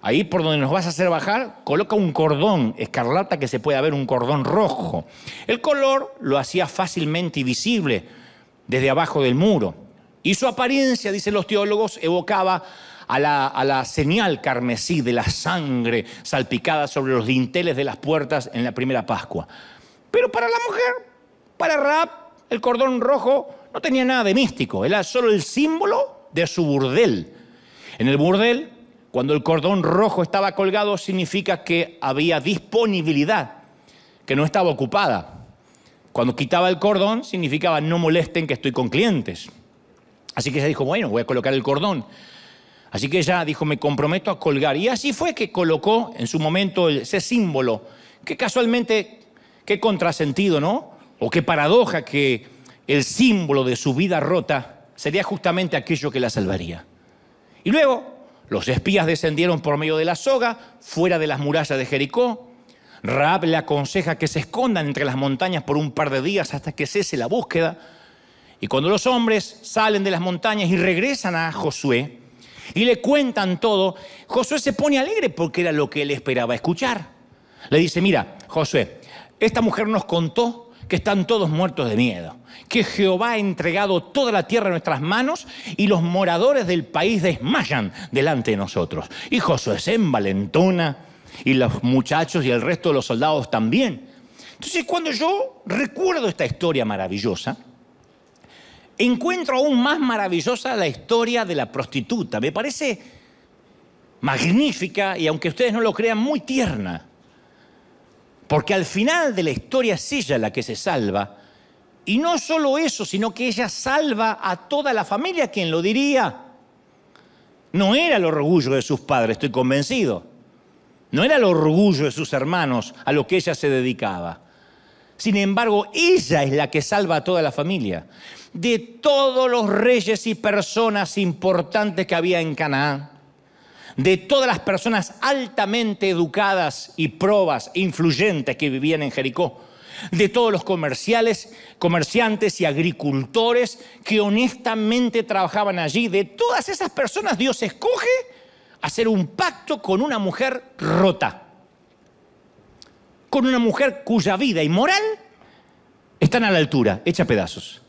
ahí por donde nos vas a hacer bajar, coloca un cordón escarlata que se pueda ver, un cordón rojo. El color lo hacía fácilmente visible desde abajo del muro. Y su apariencia, dicen los teólogos, evocaba a la señal carmesí de la sangre salpicada sobre los dinteles de las puertas en la primera Pascua. Pero para la mujer, para Rahab, el cordón rojo no tenía nada de místico, era solo el símbolo de su burdel. En el burdel, cuando el cordón rojo estaba colgado, significa que había disponibilidad, que no estaba ocupada. Cuando quitaba el cordón, significaba no molesten que estoy con clientes. Así que ella dijo, bueno, voy a colocar el cordón. Así que ella dijo, me comprometo a colgar. Y así fue que colocó en su momento ese símbolo. Que casualmente, qué contrasentido, ¿no? O qué paradoja que el símbolo de su vida rota sería justamente aquello que la salvaría. Y luego, los espías descendieron por medio de la soga, fuera de las murallas de Jericó. Rahab le aconseja que se escondan entre las montañas por un par de días hasta que cese la búsqueda. Y cuando los hombres salen de las montañas y regresan a Josué, y le cuentan todo, Josué se pone alegre porque era lo que él esperaba escuchar. Le dice, mira, Josué, esta mujer nos contó que están todos muertos de miedo, que Jehová ha entregado toda la tierra en nuestras manos y los moradores del país desmayan delante de nosotros. Y Josué se envalentona, y los muchachos y el resto de los soldados también. Entonces, cuando yo recuerdo esta historia maravillosa, encuentro aún más maravillosa la historia de la prostituta. Me parece magnífica y, aunque ustedes no lo crean, muy tierna. Porque al final de la historia es ella la que se salva. Y no solo eso, sino que ella salva a toda la familia. ¿Quién lo diría? No era el orgullo de sus padres, estoy convencido. No era el orgullo de sus hermanos a lo que ella se dedicaba. Sin embargo, ella es la que salva a toda la familia. De todos los reyes y personas importantes que había en Canaán, de todas las personas altamente educadas y probas, influyentes que vivían en Jericó, de todos los comerciantes y agricultores que honestamente trabajaban allí, de todas esas personas Dios escoge hacer un pacto con una mujer rota, con una mujer cuya vida y moral están a la altura, hecha pedazos.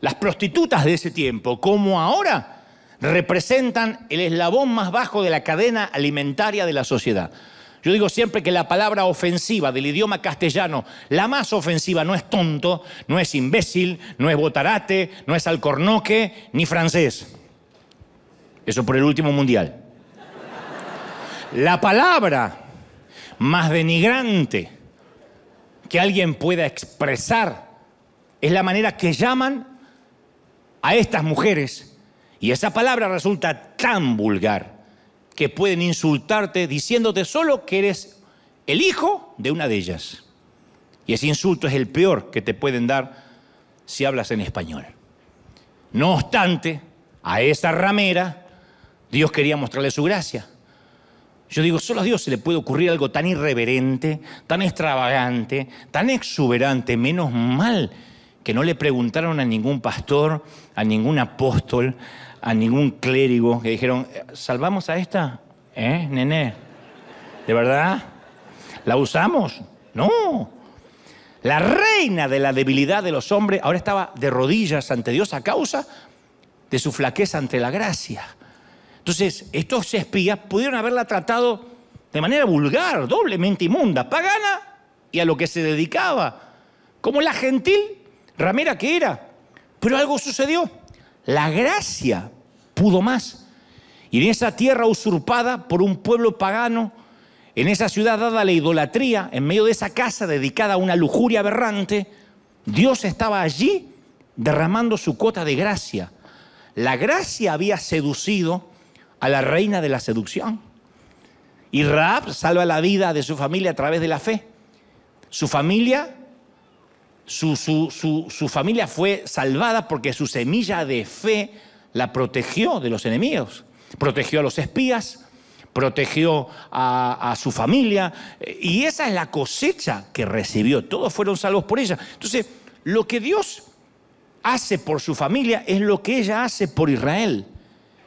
Las prostitutas de ese tiempo, como ahora, representan el eslabón más bajo de la cadena alimentaria de la sociedad. Yo digo siempre que la palabra ofensiva del idioma castellano, la más ofensiva, no es tonto, no es imbécil, no es botarate, no es alcornoque, ni francés. Eso por el último mundial. La palabra más denigrante que alguien pueda expresar es la manera que llaman a estas mujeres, y esa palabra resulta tan vulgar que pueden insultarte diciéndote solo que eres el hijo de una de ellas, y ese insulto es el peor que te pueden dar si hablas en español. No obstante, a esa ramera Dios quería mostrarle su gracia. Yo digo, solo a Dios se le puede ocurrir algo tan irreverente, tan extravagante, tan exuberante. Menos mal que no le preguntaron a ningún pastor, a ningún apóstol, a ningún clérigo, que dijeron, ¿salvamos a esta? ¿Eh, nene? ¿De verdad? ¿La usamos? No. la reina de la debilidad de los hombres, ahora estaba de rodillas ante Dios a causa de su flaqueza ante la gracia. Entonces, estos espías pudieron haberla tratado de manera vulgar, doblemente inmunda, pagana y a lo que se dedicaba, como la gentil ramera que era. Pero algo sucedió. La gracia pudo más. Y en esa tierra usurpada por un pueblo pagano, en esa ciudad dada a la idolatría, en medio de esa casa dedicada a una lujuria aberrante, Dios estaba allí derramando su cuota de gracia. La gracia había seducido a la reina de la seducción. Y Rahab salva la vida de su familia a través de la fe. Su familia fue salvada porque su semilla de fe la protegió de los enemigos. Protegió a los espías, protegió a su familia, y esa es la cosecha que recibió. Todos fueron salvos por ella. Entonces, lo que Dios hace por su familia es lo que ella hace por Israel.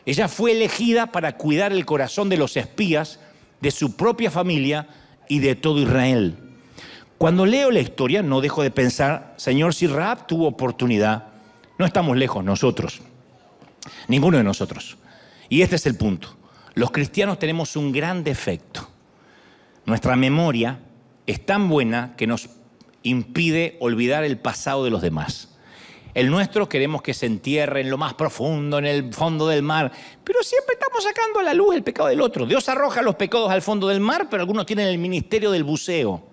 Ella fue elegida para cuidar el corazón de los espías, de su propia familia y de todo Israel. Cuando leo la historia, no dejo de pensar, Señor, si Rahab tuvo oportunidad, no estamos lejos nosotros, ninguno de nosotros. Y este es el punto. Los cristianos tenemos un gran defecto. Nuestra memoria es tan buena que nos impide olvidar el pasado de los demás. El nuestro queremos que se entierre en lo más profundo, en el fondo del mar, pero siempre estamos sacando a la luz el pecado del otro. Dios arroja los pecados al fondo del mar, pero algunos tienen el ministerio del buceo.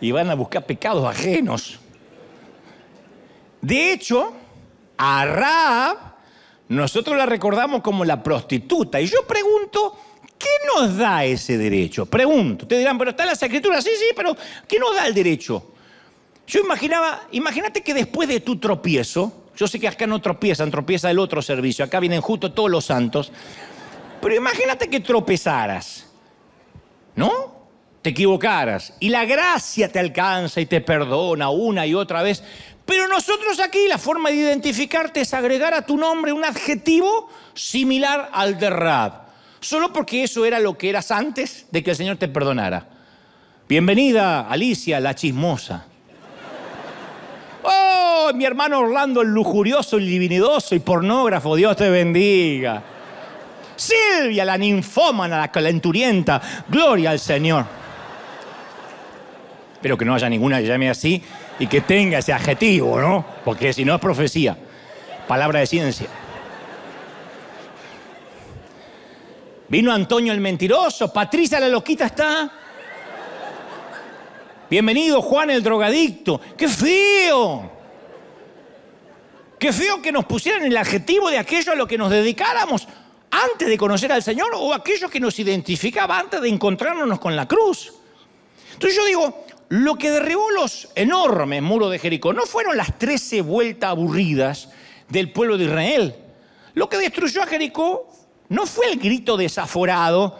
Y van a buscar pecados ajenos. De hecho, a Rahab nosotros la recordamos como la prostituta. Y yo pregunto, ¿qué nos da ese derecho? Pregunto. Ustedes dirán, pero está en las escrituras. Sí, sí, pero ¿qué nos da el derecho? Yo imagínate que después de tu tropiezo, yo sé que acá no tropiezan, tropieza el otro servicio, acá vienen justo todos los santos, pero imagínate que tropezaras, ¿no? Te equivocaras y la gracia te alcanza y te perdona una y otra vez. Pero nosotros aquí la forma de identificarte es agregar a tu nombre un adjetivo similar al de Rahab, solo porque eso era lo que eras antes de que el Señor te perdonara. Bienvenida, Alicia, la chismosa. ¡Oh, mi hermano Orlando, el lujurioso, el divinidoso y pornógrafo! Dios te bendiga. Silvia, la ninfómana, la calenturienta. Gloria al Señor. Espero que no haya ninguna que llame así y que tenga ese adjetivo, ¿no? Porque si no es profecía, palabra de ciencia. Vino Antonio el mentiroso, Patricia la loquita está. Bienvenido Juan el drogadicto. ¡Qué feo! ¡Qué feo que nos pusieran el adjetivo de aquello a lo que nos dedicáramos antes de conocer al Señor o aquello que nos identificaba antes de encontrarnos con la cruz! Entonces yo digo, lo que derribó los enormes muros de Jericó no fueron las 13 vueltas aburridas del pueblo de Israel. Lo que destruyó a Jericó no fue el grito desaforado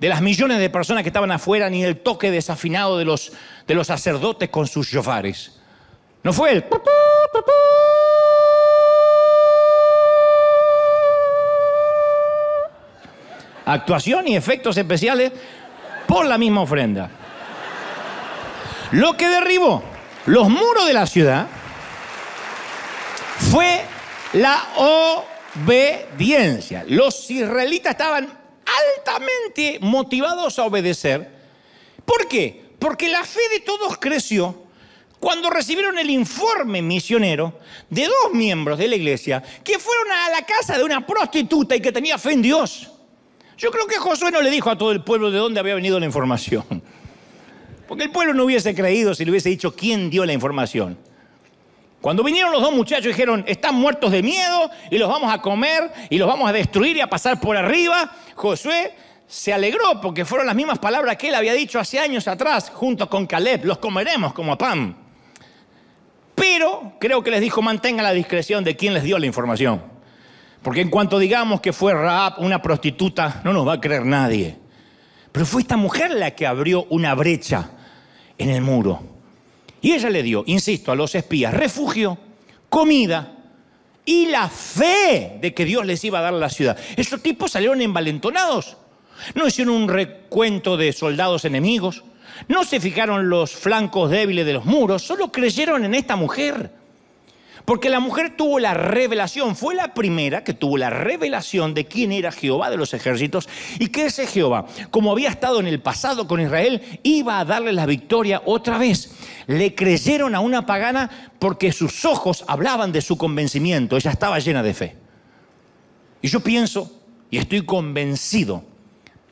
de las millones de personas que estaban afuera, ni el toque desafinado de los sacerdotes con sus shofares. No fue el... actuación y efectos especiales por la misma ofrenda. Lo que derribó los muros de la ciudad fue la obediencia. Los israelitas estaban altamente motivados a obedecer. ¿Por qué? Porque la fe de todos creció cuando recibieron el informe misionero de dos miembros de la iglesia que fueron a la casa de una prostituta y que tenía fe en Dios. Yo creo que Josué no le dijo a todo el pueblo de dónde había venido la información. Porque el pueblo no hubiese creído si le hubiese dicho quién dio la información. Cuando vinieron los dos muchachos dijeron, están muertos de miedo y los vamos a comer y los vamos a destruir y a pasar por arriba. Josué se alegró porque fueron las mismas palabras que él había dicho hace años atrás, junto con Caleb, los comeremos como a pan. Pero creo que les dijo, mantengan la discreción de quién les dio la información. Porque en cuanto digamos que fue Rahab, una prostituta, no nos va a creer nadie. Pero fue esta mujer la que abrió una brecha en el muro. Y ella le dio, insisto, a los espías refugio, comida y la fe de que Dios les iba a dar la ciudad. Esos tipos salieron envalentonados. No hicieron un recuento de soldados enemigos. No se fijaron los flancos débiles de los muros. Solo creyeron en esta mujer. Porque la mujer tuvo la revelación. Fue la primera que tuvo la revelación de quién era Jehová de los ejércitos. Y que ese Jehová, como había estado en el pasado con Israel, iba a darle la victoria otra vez. Le creyeron a una pagana porque sus ojos hablaban de su convencimiento. Ella estaba llena de fe. Y yo pienso, y estoy convencido,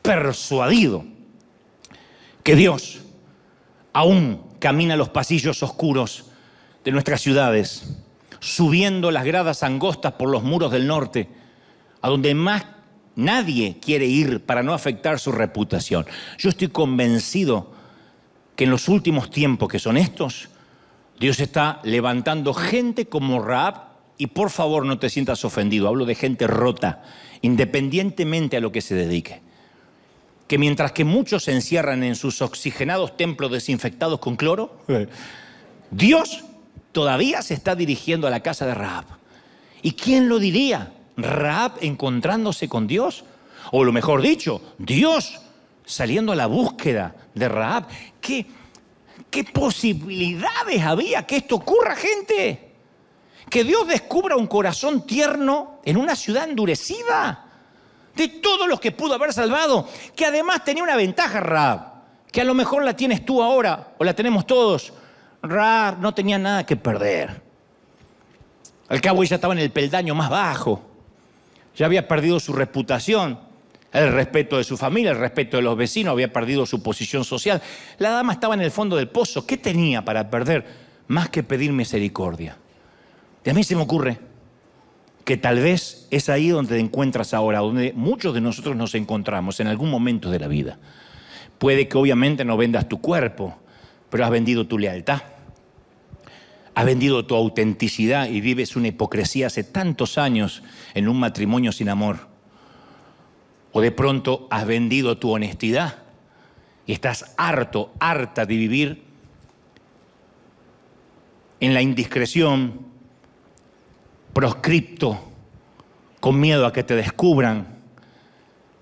persuadido, que Dios aún camina los pasillos oscuros de nuestras ciudades, subiendo las gradas angostas por los muros del norte, a donde más nadie quiere ir para no afectar su reputación. Yo estoy convencido que en los últimos tiempos, que son estos, Dios está levantando gente como Rahab. Y por favor, no te sientas ofendido, hablo de gente rota, independientemente a lo que se dedique. Que mientras que muchos se encierran en sus oxigenados templos desinfectados con cloro, Dios todavía se está dirigiendo a la casa de Rahab. ¿Y quién lo diría? Rahab encontrándose con Dios, o lo mejor dicho, Dios saliendo a la búsqueda de Rahab. ¿Qué posibilidades había que esto ocurra, gente? Que Dios descubra un corazón tierno en una ciudad endurecida, de todos los que pudo haber salvado, que además tenía una ventaja Rahab, que a lo mejor la tienes tú ahora, o la tenemos todos. Rahab no tenía nada que perder. Al cabo ella estaba en el peldaño más bajo. Ya había perdido su reputación, el respeto de su familia, el respeto de los vecinos, había perdido su posición social. La dama estaba en el fondo del pozo. ¿Qué tenía para perder más que pedir misericordia? Y a mí se me ocurre que tal vez es ahí donde te encuentras ahora, donde muchos de nosotros nos encontramos en algún momento de la vida. Puede que obviamente no vendas tu cuerpo, pero has vendido tu lealtad, has vendido tu autenticidad y vives una hipocresía hace tantos años en un matrimonio sin amor. O de pronto has vendido tu honestidad y estás harto, harta de vivir en la indiscreción, proscripto, con miedo a que te descubran.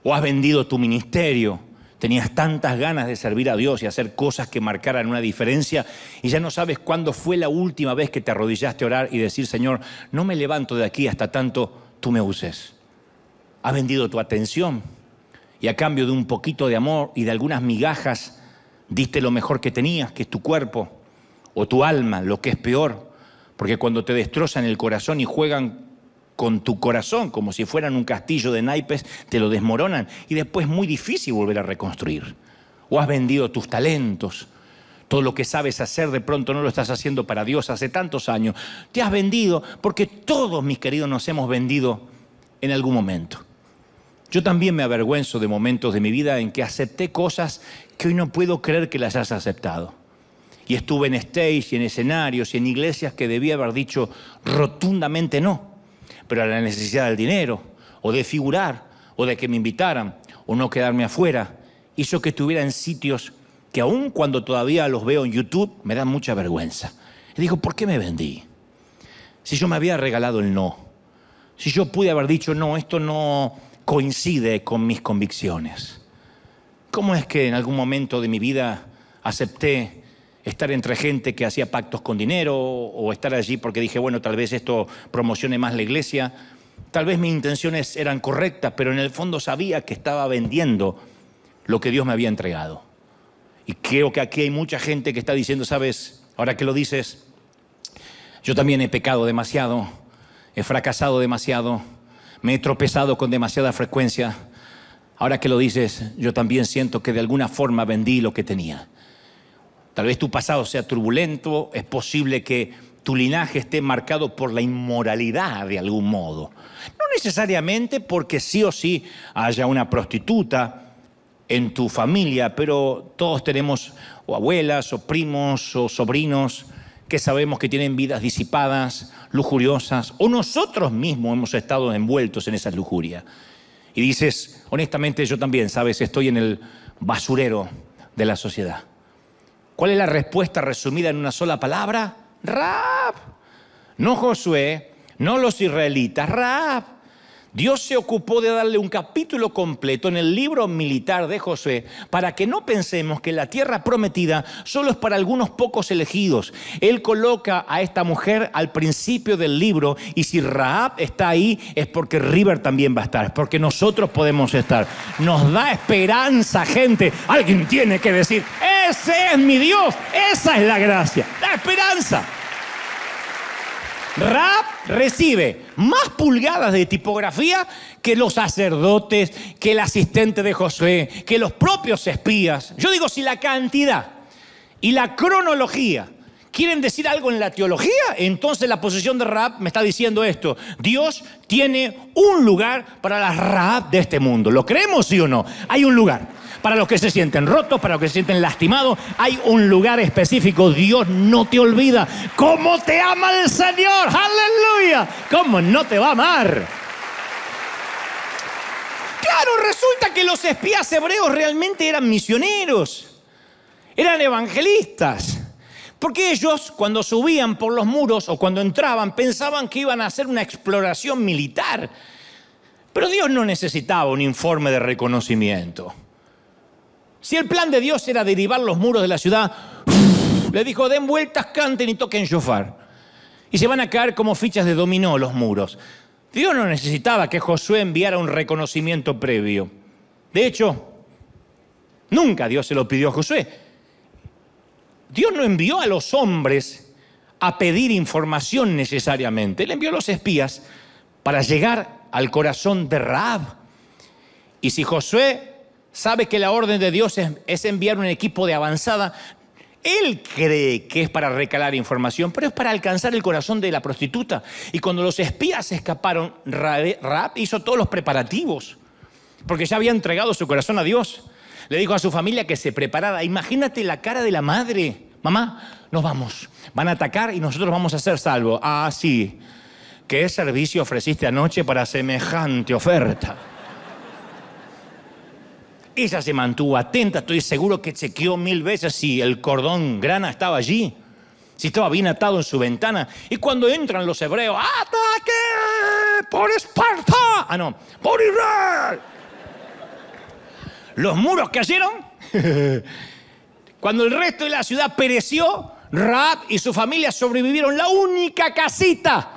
O has vendido tu ministerio. Tenías tantas ganas de servir a Dios y hacer cosas que marcaran una diferencia, y ya no sabes cuándo fue la última vez que te arrodillaste a orar y decir: Señor, no me levanto de aquí hasta tanto tú me uses. Has vendido tu atención y a cambio de un poquito de amor y de algunas migajas diste lo mejor que tenías, que es tu cuerpo o tu alma, lo que es peor. Porque cuando te destrozan el corazón y juegan con tu corazón como si fueran un castillo de naipes, te lo desmoronan y después es muy difícil volver a reconstruir. O has vendido tus talentos, todo lo que sabes hacer de pronto no lo estás haciendo para Dios hace tantos años. Te has vendido, porque todos, mis queridos, nos hemos vendido en algún momento. Yo también me avergüenzo de momentos de mi vida en que acepté cosas que hoy no puedo creer que las has aceptado. Y estuve en stage y en escenarios y en iglesias que debía haber dicho rotundamente no, pero a la necesidad del dinero, o de figurar, o de que me invitaran, o no quedarme afuera, hizo que estuviera en sitios que aún cuando todavía los veo en YouTube me dan mucha vergüenza. Y digo, ¿por qué me vendí? Si yo me había regalado el no, si yo pude haber dicho no, esto no coincide con mis convicciones. ¿Cómo es que en algún momento de mi vida acepté estar entre gente que hacía pactos con dinero, o estar allí porque dije, bueno, tal vez esto promocione más la iglesia? Tal vez mis intenciones eran correctas, pero en el fondo sabía que estaba vendiendo lo que Dios me había entregado. Y creo que aquí hay mucha gente que está diciendo, ¿sabes? Ahora que lo dices, yo también he pecado demasiado, he fracasado demasiado, me he tropezado con demasiada frecuencia. Ahora que lo dices, yo también siento que de alguna forma vendí lo que tenía. Tal vez tu pasado sea turbulento, es posible que tu linaje esté marcado por la inmoralidad de algún modo. No necesariamente porque sí o sí haya una prostituta en tu familia, pero todos tenemos o abuelas o primos o sobrinos que sabemos que tienen vidas disipadas, lujuriosas, o nosotros mismos hemos estado envueltos en esa lujuria. Y dices, honestamente yo también, ¿sabes? Estoy en el basurero de la sociedad. ¿Cuál es la respuesta resumida en una sola palabra? Rahab. No Josué, no los israelitas, Rahab. Dios se ocupó de darle un capítulo completo en el libro militar de Josué para que no pensemos que la tierra prometida solo es para algunos pocos elegidos. Él coloca a esta mujer al principio del libro, y si Rahab está ahí es porque River también va a estar, es porque nosotros podemos estar. Nos da esperanza, gente. Alguien tiene que decir, ese es mi Dios, esa es la gracia, la esperanza. Rahab recibe más pulgadas de tipografía que los sacerdotes, que el asistente de Josué, que los propios espías. Yo digo, si la cantidad y la cronología quieren decir algo en la teología, entonces la posición de Rahab me está diciendo esto: Dios tiene un lugar para las Rahab de este mundo. ¿Lo creemos, sí o no? Hay un lugar. Para los que se sienten rotos, para los que se sienten lastimados, hay un lugar específico. Dios no te olvida. ¿Cómo te ama el Señor? ¡Aleluya! ¿Cómo no te va a amar? Claro, resulta que los espías hebreos realmente eran misioneros, eran evangelistas. Porque ellos, cuando subían por los muros o cuando entraban, pensaban que iban a hacer una exploración militar. Pero Dios no necesitaba un informe de reconocimiento. Si el plan de Dios era derribar los muros de la ciudad, le dijo, den vueltas, canten y toquen shofar. Y se van a caer como fichas de dominó los muros. Dios no necesitaba que Josué enviara un reconocimiento previo. De hecho, nunca Dios se lo pidió a Josué. Dios no envió a los hombres a pedir información necesariamente. Él envió a los espías para llegar al corazón de Rahab. Y si Josué sabe que la orden de Dios es enviar un equipo de avanzada, él cree que es para recalar información, pero es para alcanzar el corazón de la prostituta. Y cuando los espías escaparon, Rahab hizo todos los preparativos, porque ya había entregado su corazón a Dios. Le dijo a su familia que se preparara. Imagínate la cara de la madre. Mamá, nos vamos. Van a atacar y nosotros vamos a ser salvos. Ah, sí. ¿Qué servicio ofreciste anoche para semejante oferta? Ella se mantuvo atenta, estoy seguro que chequeó 1000 veces si el cordón grana estaba allí, si estaba bien atado en su ventana. Y cuando entran los hebreos, ¡ataque por Esparta! Ah, no, por Israel. Los muros cayeron. Cuando el resto de la ciudad pereció, Rahab y su familia sobrevivieron. La única casita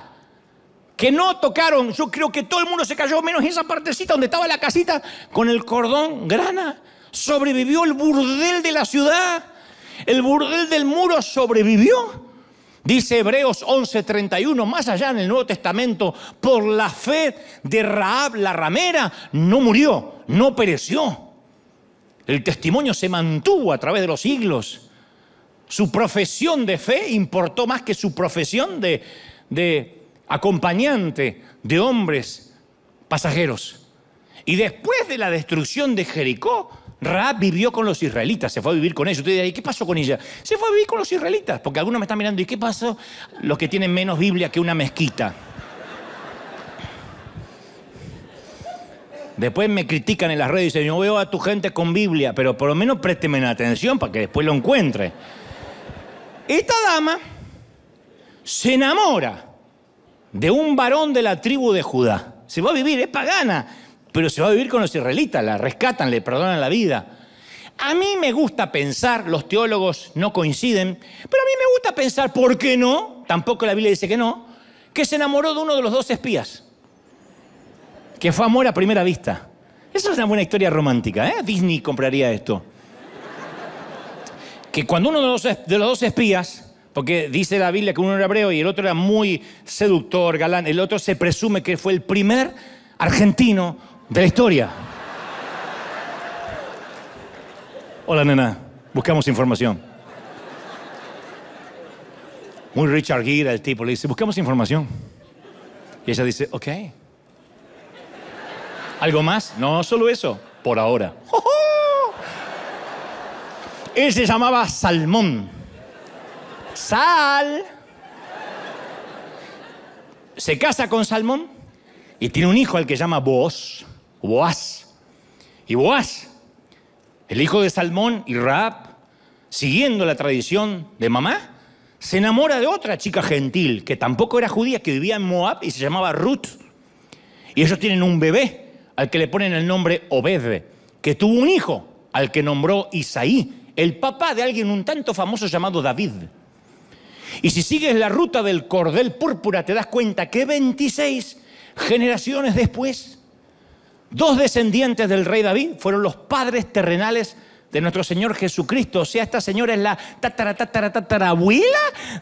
que no tocaron, yo creo que todo el mundo se cayó, menos esa partecita donde estaba la casita con el cordón grana. Sobrevivió el burdel de la ciudad, el burdel del muro sobrevivió. Dice Hebreos 11:31, más allá en el Nuevo Testamento, por la fe de Rahab la ramera, no murió, no pereció. El testimonio se mantuvo a través de los siglos. Su profesión de fe importó más que su profesión de acompañante de hombres pasajeros. Y después de la destrucción de Jericó, Rahab vivió con los israelitas, se fue a vivir con ellos. Usted dirá, ¿y qué pasó con ella? Se fue a vivir con los israelitas, porque algunos me están mirando, ¿y qué pasó? Los que tienen menos Biblia que una mezquita. Después me critican en las redes y dicen, yo veo a tu gente con Biblia, pero por lo menos présteme atención para que después lo encuentre. Esta dama se enamora de un varón de la tribu de Judá. Se va a vivir, es pagana, pero se va a vivir con los israelitas, la rescatan, le perdonan la vida. A mí me gusta pensar, los teólogos no coinciden, pero a mí me gusta pensar, ¿por qué no? Tampoco la Biblia dice que no, que se enamoró de uno de los 2 espías, que fue amor a primera vista. Esa es una buena historia romántica, ¿eh? Disney compraría esto. Que cuando uno de los 2 espías, porque dice la Biblia que uno era hebreo y el otro era muy seductor, galán. El otro se presume que fue el primer argentino de la historia. Hola, nena. Buscamos información. Muy Richard Gere el tipo. Le dice, buscamos información. Y ella dice, ok. ¿Algo más? No, solo eso. Por ahora. ¡Oh! Él se llamaba Salmón. Sal. Se casa con Salmón y tiene un hijo al que llama Boaz. Y Boaz, el hijo de Salmón y Rahab, siguiendo la tradición de mamá, se enamora de otra chica gentil que tampoco era judía, que vivía en Moab y se llamaba Ruth. Y ellos tienen un bebé al que le ponen el nombre Obed, que tuvo un hijo al que nombró Isaí, el papá de alguien un tanto famoso llamado David. Y si sigues la ruta del cordel púrpura te das cuenta que 26 generaciones después, dos descendientes del rey David fueron los padres terrenales de nuestro Señor Jesucristo. O sea, esta señora es la tatarabuela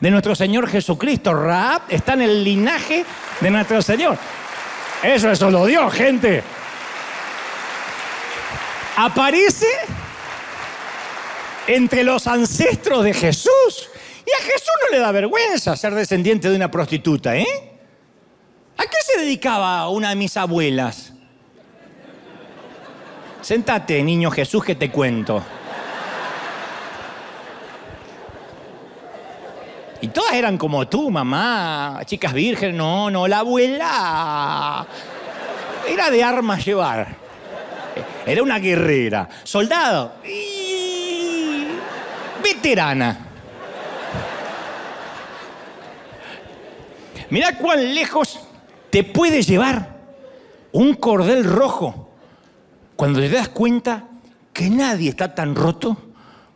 de nuestro Señor Jesucristo. Rahab está en el linaje de nuestro Señor. Eso es solo Dios, gente. Aparece entre los ancestros de Jesús. Y a Jesús no le da vergüenza ser descendiente de una prostituta, ¿eh? ¿A qué se dedicaba una de mis abuelas? Sentate, niño Jesús, que te cuento. Y todas eran como tú, mamá, chicas vírgenes. No, no, la abuela era de armas llevar. Era una guerrera, soldado y veterana. Mirá cuán lejos te puede llevar un cordel rojo cuando te das cuenta que nadie está tan roto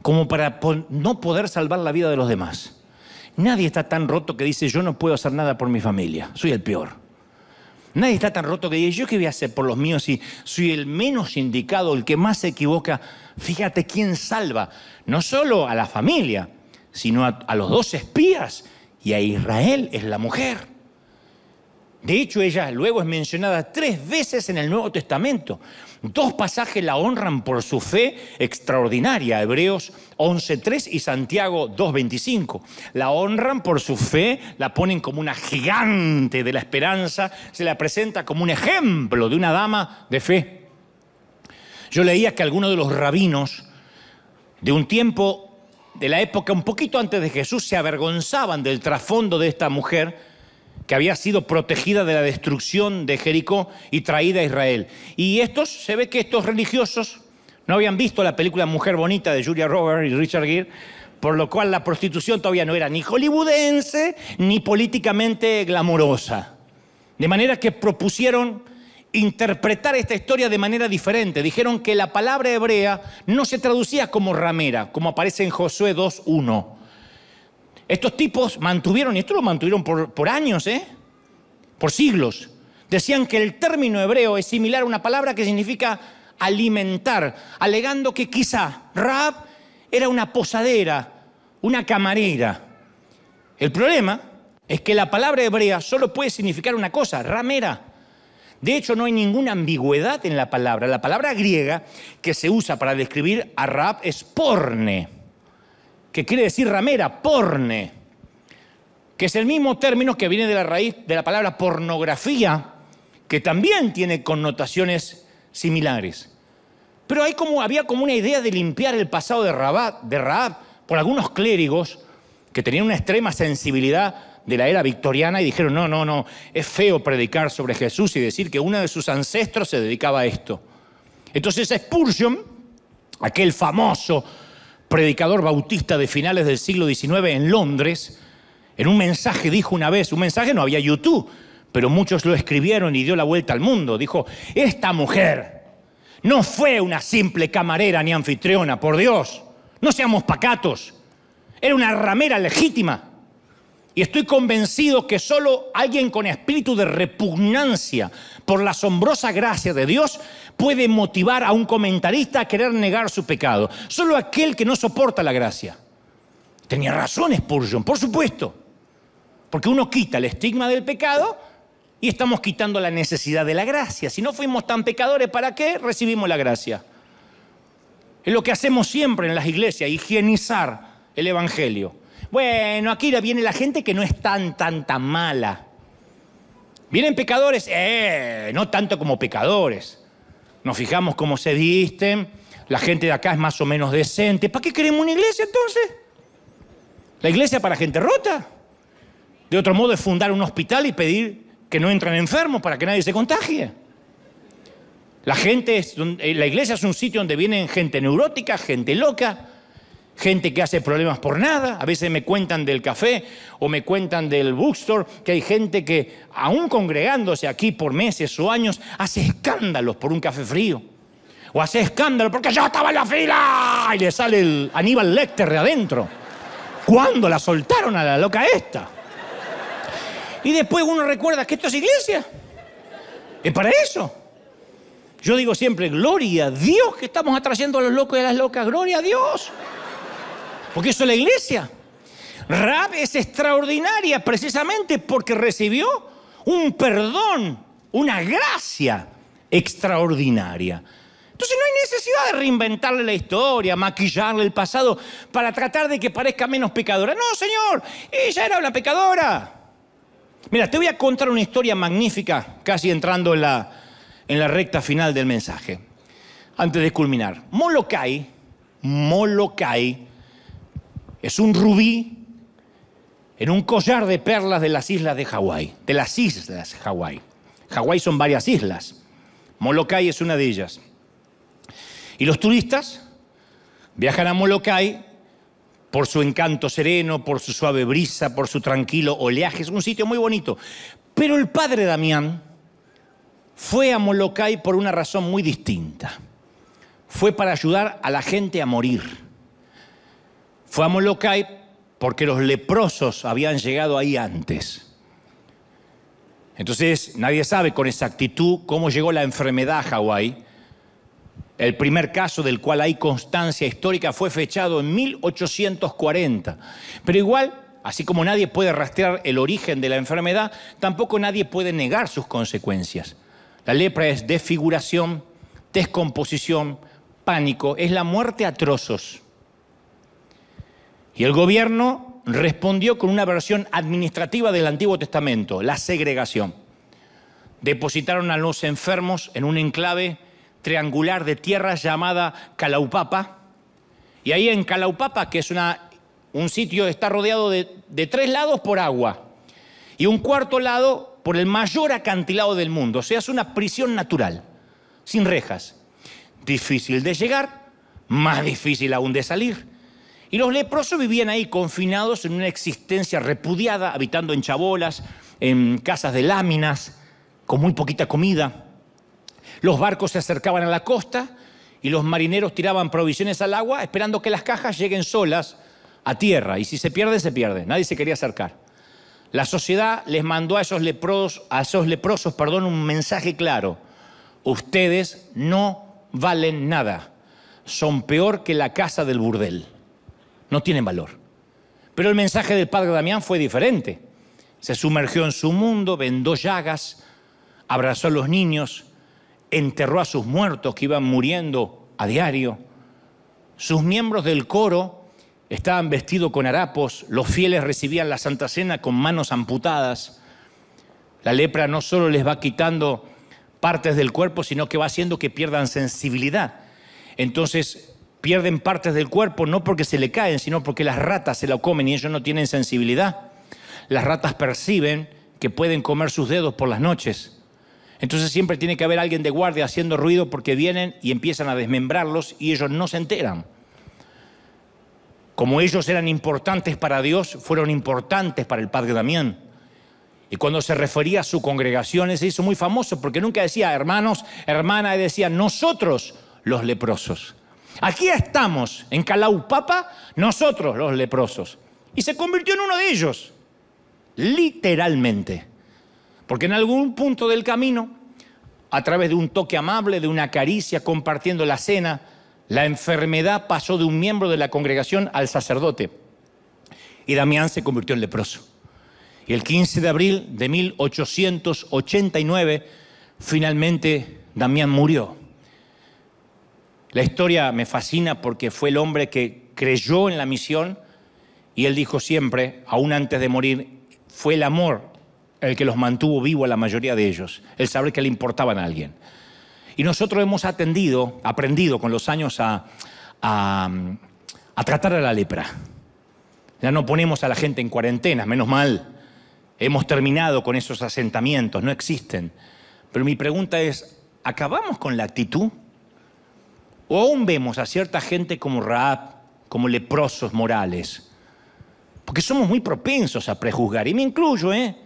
como para no poder salvar la vida de los demás. Nadie está tan roto que dice, yo no puedo hacer nada por mi familia, soy el peor. Nadie está tan roto que dice, yo qué voy a hacer por los míos si soy el menos indicado, el que más se equivoca. Fíjate quién salva, no solo a la familia, sino a los dos espías y a Israel, es la mujer. De hecho, ella luego es mencionada 3 veces en el Nuevo Testamento. 2 pasajes la honran por su fe extraordinaria, Hebreos 11:3 y Santiago 2:25. La honran por su fe, la ponen como una gigante de la esperanza, se la presenta como un ejemplo de una dama de fe. Yo leía que algunos de los rabinos de un tiempo, de la época un poquito antes de Jesús, se avergonzaban del trasfondo de esta mujer que había sido protegida de la destrucción de Jericó y traída a Israel. Y se ve que estos religiosos no habían visto la película Mujer Bonita de Julia Roberts y Richard Gere, por lo cual la prostitución todavía no era ni hollywoodense ni políticamente glamurosa. De manera que propusieron interpretar esta historia de manera diferente. Dijeron que la palabra hebrea no se traducía como ramera, como aparece en Josué 2:1. Estos tipos mantuvieron, y esto lo mantuvieron por años, por siglos. Decían que el término hebreo es similar a una palabra que significa alimentar, alegando que quizá Rahab era una posadera, una camarera. El problema es que la palabra hebrea solo puede significar una cosa, ramera. De hecho, no hay ninguna ambigüedad en la palabra. La palabra griega que se usa para describir a Rahab es porne, que quiere decir ramera, porne, que es el mismo término que viene de la raíz de la palabra pornografía, que también tiene connotaciones similares. Pero había como una idea de limpiar el pasado de Rahab por algunos clérigos que tenían una extrema sensibilidad de la era victoriana y dijeron, no, no, no, es feo predicar sobre Jesús y decir que uno de sus ancestros se dedicaba a esto. Entonces Spurgeon, aquel famoso predicador bautista de finales del siglo XIX en Londres, en un mensaje dijo una vez, un mensaje, no había YouTube, pero muchos lo escribieron y dio la vuelta al mundo, dijo, esta mujer no fue una simple camarera ni anfitriona, por Dios, no seamos pacatos, era una ramera legítima. Y estoy convencido que solo alguien con espíritu de repugnancia por la asombrosa gracia de Dios puede motivar a un comentarista a querer negar su pecado. Solo aquel que no soporta la gracia. Tenía razón Spurgeon, por supuesto. Porque uno quita el estigma del pecado y estamos quitando la necesidad de la gracia. Si no fuimos tan pecadores, ¿para qué recibimos la gracia? Es lo que hacemos siempre en las iglesias, higienizar el evangelio. Bueno, aquí viene la gente que no es tan mala. Vienen pecadores, no tanto como pecadores. Nos fijamos cómo se visten, la gente de acá es más o menos decente. ¿Para qué queremos una iglesia entonces? ¿La iglesia para gente rota? De otro modo es fundar un hospital y pedir que no entren enfermos para que nadie se contagie. La iglesia es un sitio donde vienen gente neurótica, gente loca, gente que hace problemas por nada. A veces me cuentan del café o me cuentan del bookstore, que hay gente que, aún congregándose aquí por meses o años, hace escándalos por un café frío. O hace escándalo porque yo estaba en la fila, y le sale el Aníbal Lecter de adentro. ¿Cuándo la soltaron a la loca esta? Y después uno recuerda que esto es iglesia. Es para eso. Yo digo siempre, gloria a Dios que estamos atrayendo a los locos y a las locas. Gloria a Dios. Porque eso es la iglesia. Rahab es extraordinaria precisamente porque recibió un perdón, una gracia extraordinaria. Entonces no hay necesidad de reinventarle la historia, maquillarle el pasado para tratar de que parezca menos pecadora. No, señor, ella era una pecadora. Mira, te voy a contar una historia magnífica, casi entrando en la recta final del mensaje, antes de culminar. Molokai es un rubí en un collar de perlas de las islas de Hawái. De las islas Hawái. Hawái son varias islas. Molokai es una de ellas. Y los turistas viajan a Molokai por su encanto sereno, por su suave brisa, por su tranquilo oleaje. Es un sitio muy bonito. Pero el padre Damián fue a Molokai por una razón muy distinta. Fue para ayudar a la gente a morir. Fue a Molokai porque los leprosos habían llegado ahí antes. Entonces, nadie sabe con exactitud cómo llegó la enfermedad a Hawái. El primer caso del cual hay constancia histórica fue fechado en 1840. Pero igual, así como nadie puede rastrear el origen de la enfermedad, tampoco nadie puede negar sus consecuencias. La lepra es desfiguración, descomposición, pánico, es la muerte a trozos. Y el gobierno respondió con una versión administrativa del Antiguo Testamento, la segregación. Depositaron a los enfermos en un enclave triangular de tierra llamada Calaupapa, y ahí en Calaupapa, que es un sitio que está rodeado de tres lados por agua y un cuarto lado por el mayor acantilado del mundo, o sea, es una prisión natural, sin rejas, difícil de llegar, más difícil aún de salir, y los leprosos vivían ahí confinados en una existencia repudiada, habitando en chabolas, en casas de láminas, con muy poquita comida. Los barcos se acercaban a la costa y los marineros tiraban provisiones al agua esperando que las cajas lleguen solas a tierra. Y si se pierden, se pierden. Nadie se quería acercar. La sociedad les mandó a esos leprosos, un mensaje claro. Ustedes no valen nada. Son peor que la casa del burdel. No tienen valor. Pero el mensaje del padre Damián fue diferente. Se sumergió en su mundo, vendó llagas, abrazó a los niños, enterró a sus muertos que iban muriendo a diario. Sus miembros del coro estaban vestidos con harapos, los fieles recibían la Santa Cena con manos amputadas. La lepra no solo les va quitando partes del cuerpo, sino que va haciendo que pierdan sensibilidad. Entonces pierden partes del cuerpo no porque se le caen, sino porque las ratas se la comen y ellos no tienen sensibilidad. Las ratas perciben que pueden comer sus dedos por las noches. Entonces siempre tiene que haber alguien de guardia haciendo ruido porque vienen y empiezan a desmembrarlos y ellos no se enteran. Como ellos eran importantes para Dios, fueron importantes para el padre Damián. Y cuando se refería a su congregación, él se hizo muy famoso porque nunca decía hermanos, hermana, él decía nosotros los leprosos. Aquí estamos, en Calaupapa, nosotros los leprosos. Y se convirtió en uno de ellos, literalmente. Porque en algún punto del camino, a través de un toque amable, de una caricia, compartiendo la cena, la enfermedad pasó de un miembro de la congregación al sacerdote. Y Damián se convirtió en leproso. Y el 15 de abril de 1889, finalmente Damián murió. La historia me fascina porque fue el hombre que creyó en la misión y él dijo siempre, aún antes de morir, fue el amor el que los mantuvo vivo a la mayoría de ellos, el saber que le importaban a alguien. Y nosotros hemos aprendido con los años a tratar a la lepra. Ya no ponemos a la gente en cuarentena, menos mal. Hemos terminado con esos asentamientos, no existen. Pero mi pregunta es, ¿acabamos con la actitud? ¿O aún vemos a cierta gente como Rahab, como leprosos morales. Porque somos muy propensos a prejuzgar, y me incluyo, ¿eh?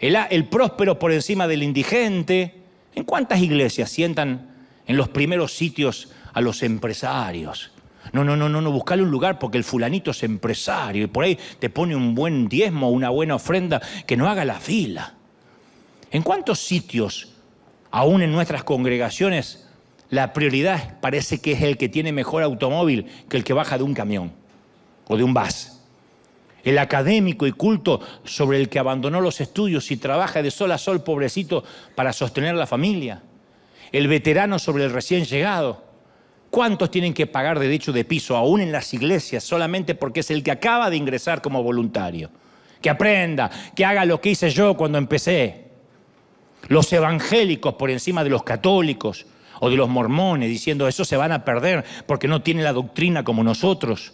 El próspero por encima del indigente. ¿En cuántas iglesias sientan en los primeros sitios a los empresarios? No, buscale un lugar porque el fulanito es empresario y por ahí te pone un buen diezmo, una buena ofrenda, que no haga la fila. ¿En cuántos sitios, aún en nuestras congregaciones, la prioridad parece que es el que tiene mejor automóvil que el que baja de un camión o de un bus? El académico y culto sobre el que abandonó los estudios y trabaja de sol a sol, pobrecito, para sostener la familia. El veterano sobre el recién llegado. ¿Cuántos tienen que pagar derecho de piso, aún en las iglesias, solamente porque es el que acaba de ingresar como voluntario? Que aprenda, que haga lo que hice yo cuando empecé. Los evangélicos por encima de los católicos o de los mormones, diciendo eso se van a perder porque no tienen la doctrina como nosotros.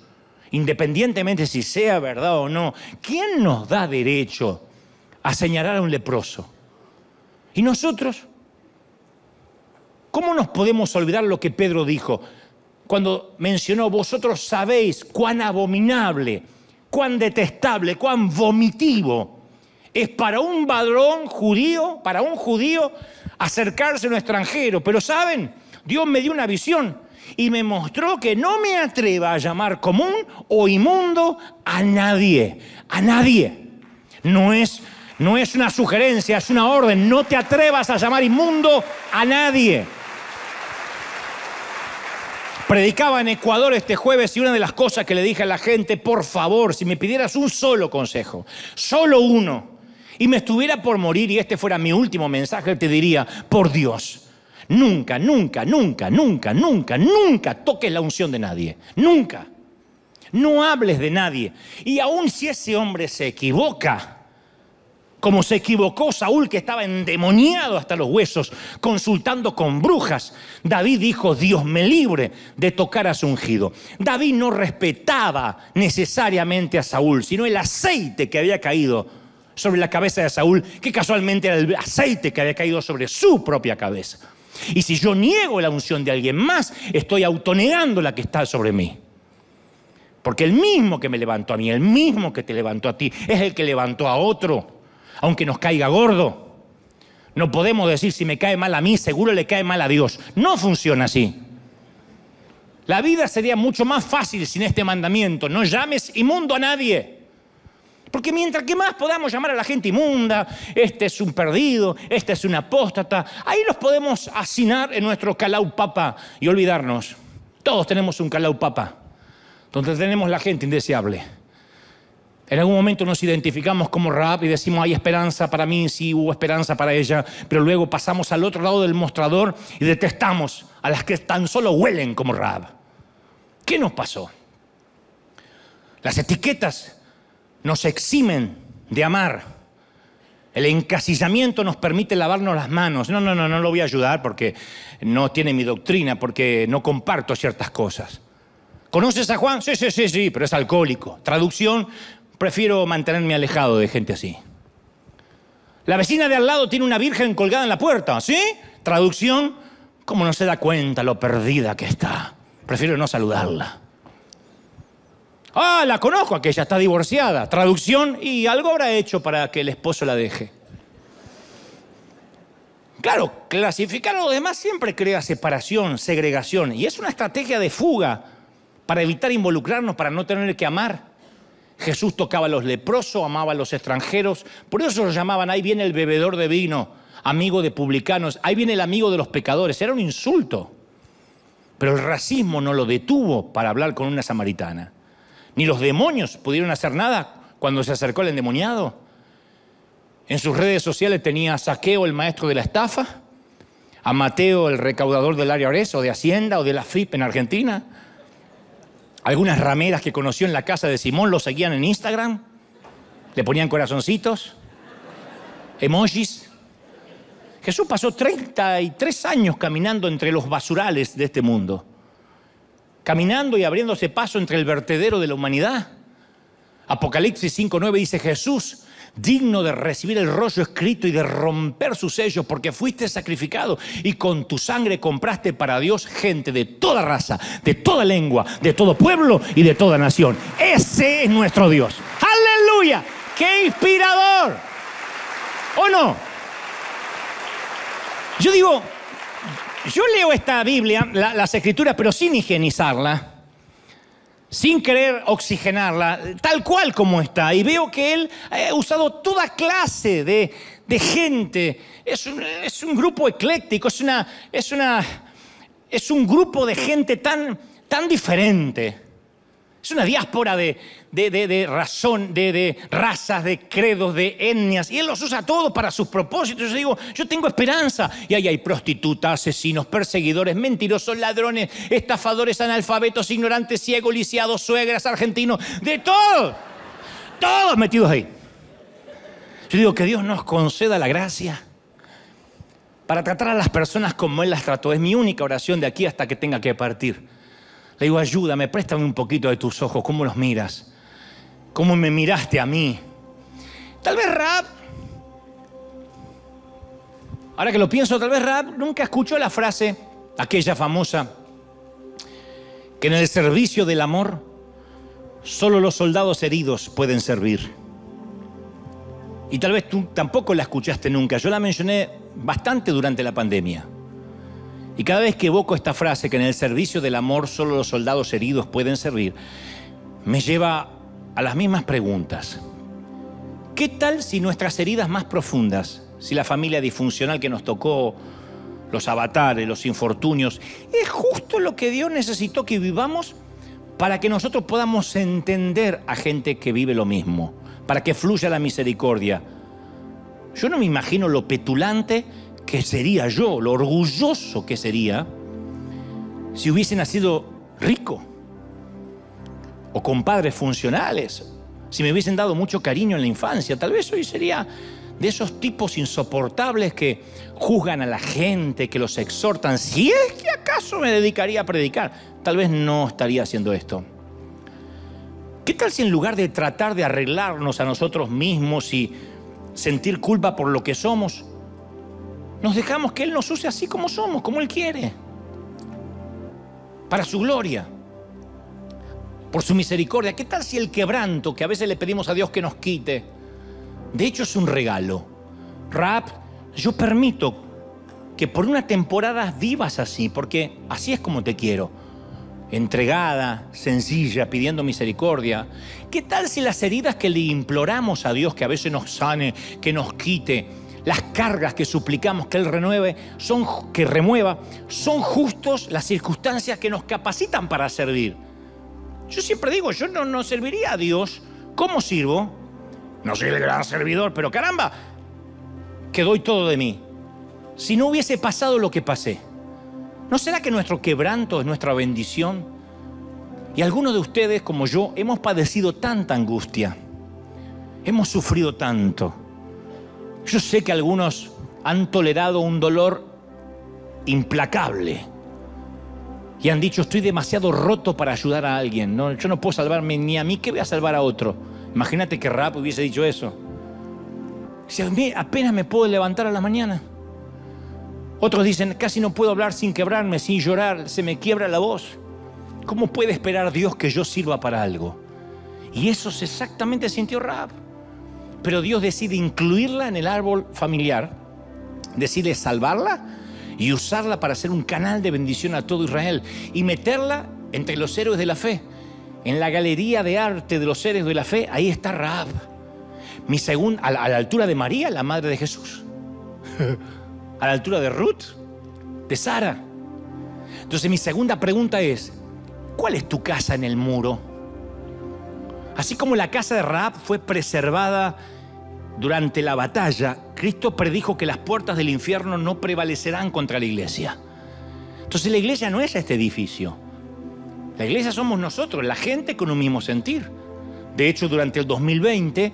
Independientemente si sea verdad o no, ¿quién nos da derecho a señalar a un leproso? ¿Y nosotros? ¿Cómo nos podemos olvidar lo que Pedro dijo cuando mencionó: vosotros sabéis cuán abominable, cuán detestable, cuán vomitivo es para un varón judío, acercarse a un extranjero? Pero ¿saben? Dios me dio una visión y me mostró que no me atreva a llamar común o inmundo a nadie, No es una sugerencia, es una orden. No te atrevas a llamar inmundo a nadie. Predicaba en Ecuador este jueves y una de las cosas que le dije a la gente: por favor, si me pidieras un solo consejo, solo uno, y me estuviera por morir y este fuera mi último mensaje, te diría: por Dios, nunca toques la unción de nadie. Nunca. No hables de nadie. Y aun si ese hombre se equivoca, como se equivocó Saúl, que estaba endemoniado hasta los huesos, consultando con brujas, David dijo: Dios me libre de tocar a su ungido. David no respetaba necesariamente a Saúl, sino el aceite que había caído sobre la cabeza de Saúl, que casualmente era el aceite que había caído sobre su propia cabeza. Y si yo niego la unción de alguien más, estoy autonegando la que está sobre mí. Porque el mismo que me levantó a mí, el mismo que te levantó a ti, es el que levantó a otro, aunque nos caiga gordo. No podemos decir: si me cae mal a mí, seguro le cae mal a Dios. No funciona así. La vida sería mucho más fácil sin este mandamiento: no llames inmundo a nadie. Porque mientras que más podamos llamar a la gente inmunda, este es un perdido, este es un apóstata, ahí los podemos hacinar en nuestro Calaupapa y olvidarnos. Todos tenemos un Calaupapa, donde tenemos la gente indeseable. En algún momento nos identificamos como Rahab y decimos: hay esperanza para mí, sí, hubo esperanza para ella. Pero luego pasamos al otro lado del mostrador y detestamos a las que tan solo huelen como Rahab. ¿Qué nos pasó? Las etiquetas nos eximen de amar. El encasillamiento nos permite lavarnos las manos. No lo voy a ayudar porque no tiene mi doctrina, porque no comparto ciertas cosas. ¿Conoces a Juan? Sí, pero es alcohólico. Traducción: prefiero mantenerme alejado de gente así. La vecina de al lado tiene una virgen colgada en la puerta. ¿Sí? Traducción: ¿cómo no se da cuenta lo perdida que está? Prefiero no saludarla. Ah, la conozco, aquella está divorciada. Traducción: y algo habrá hecho para que el esposo la deje. Claro, clasificar a los demás siempre crea separación, segregación. Y es una estrategia de fuga para evitar involucrarnos, para no tener que amar. Jesús tocaba a los leprosos, amaba a los extranjeros. Por eso los llamaban: ahí viene el bebedor de vino, amigo de publicanos, ahí viene el amigo de los pecadores. Era un insulto. Pero el racismo no lo detuvo para hablar con una samaritana. Ni los demonios pudieron hacer nada cuando se acercó el endemoniado. En sus redes sociales tenía a Saqueo, el maestro de la estafa, a Mateo, el recaudador del IRS o de Hacienda o de la FIP en Argentina. Algunas rameras que conoció en la casa de Simón lo seguían en Instagram, le ponían corazoncitos, emojis. Jesús pasó 33 años caminando entre los basurales de este mundo, caminando y abriéndose paso entre el vertedero de la humanidad. Apocalipsis 5:9 dice: Jesús digno de recibir el rollo escrito y de romper sus sellos, porque fuiste sacrificado y con tu sangre compraste para Dios gente de toda raza, de toda lengua, de todo pueblo y de toda nación. Ese es nuestro Dios. ¡Aleluya! ¡Qué inspirador! ¿O no? Yo digo, yo leo esta Biblia, las Escrituras, pero sin higienizarla, sin querer oxigenarla, tal cual como está. Y veo que él ha usado toda clase de gente. Es un grupo ecléctico, es un grupo de gente tan diferente. Es una diáspora de razas, de credos, de etnias. Y él los usa todos para sus propósitos. Yo digo, yo tengo esperanza. Y ahí hay prostitutas, asesinos, perseguidores, mentirosos, ladrones, estafadores, analfabetos, ignorantes, ciegos, lisiados, suegras, argentinos. De todo. Todos metidos ahí. Yo digo que Dios nos conceda la gracia para tratar a las personas como Él las trató. Es mi única oración de aquí hasta que tenga que partir. Le digo, ayúdame, préstame un poquito de tus ojos, cómo los miras, cómo me miraste a mí. Tal vez Rahab, ahora que lo pienso, tal vez Rahab nunca escuchó la frase, aquella famosa, que en el servicio del amor, solo los soldados heridos pueden servir. Y tal vez tú tampoco la escuchaste nunca. Yo la mencioné bastante durante la pandemia. Y cada vez que evoco esta frase, que en el servicio del amor solo los soldados heridos pueden servir, me lleva a las mismas preguntas. ¿Qué tal si nuestras heridas más profundas, si la familia disfuncional que nos tocó, los avatares, los infortunios, es justo lo que Dios necesitó que vivamos para que nosotros podamos entender a gente que vive lo mismo, para que fluya la misericordia? Yo no me imagino lo petulante que sería yo, lo orgulloso que sería si hubiese nacido rico o con padres funcionales, si me hubiesen dado mucho cariño en la infancia. Tal vez hoy sería de esos tipos insoportables que juzgan a la gente, que los exhortan. Si es que acaso me dedicaría a predicar, tal vez no estaría haciendo esto. ¿Qué tal si en lugar de tratar de arreglarnos a nosotros mismos y sentir culpa por lo que somos, nos dejamos que Él nos use así como somos, como Él quiere, para su gloria, por su misericordia? ¿Qué tal si el quebranto que a veces le pedimos a Dios que nos quite, de hecho es un regalo? Rahab, yo permito que por una temporada vivas así, porque así es como te quiero, entregada, sencilla, pidiendo misericordia. ¿Qué tal si las heridas que le imploramos a Dios que a veces nos sane, que nos quite, las cargas que suplicamos que Él remueva, son justos las circunstancias que nos capacitan para servir? Yo siempre digo, yo no serviría a Dios. ¿Cómo sirvo? No soy el gran servidor, pero caramba, que doy todo de mí. Si no hubiese pasado lo que pasé, ¿no será que nuestro quebranto es nuestra bendición? Y algunos de ustedes, como yo, hemos padecido tanta angustia, hemos sufrido tanto. Yo sé que algunos han tolerado un dolor implacable y han dicho, estoy demasiado roto para ayudar a alguien. No, yo no puedo salvarme ni a mí, ¿qué voy a salvar a otro? Imagínate que Rahab hubiese dicho eso. Si apenas me puedo levantar a la mañana. Otros dicen, casi no puedo hablar sin quebrarme, sin llorar, se me quiebra la voz. ¿Cómo puede esperar Dios que yo sirva para algo? Y eso exactamente sintió Rahab. Pero Dios decide incluirla en el árbol familiar, decide salvarla y usarla para hacer un canal de bendición a todo Israel y meterla entre los héroes de la fe. En la galería de arte de los héroes de la fe, ahí está Rahab, a la altura de María, la madre de Jesús, a la altura de Ruth, de Sara. Entonces mi segunda pregunta es, ¿cuál es tu casa en el muro? Así como la casa de Rahab fue preservada durante la batalla, Cristo predijo que las puertas del infierno no prevalecerán contra la iglesia. Entonces la iglesia no es este edificio. La iglesia somos nosotros, la gente con un mismo sentir. De hecho, durante el 2020,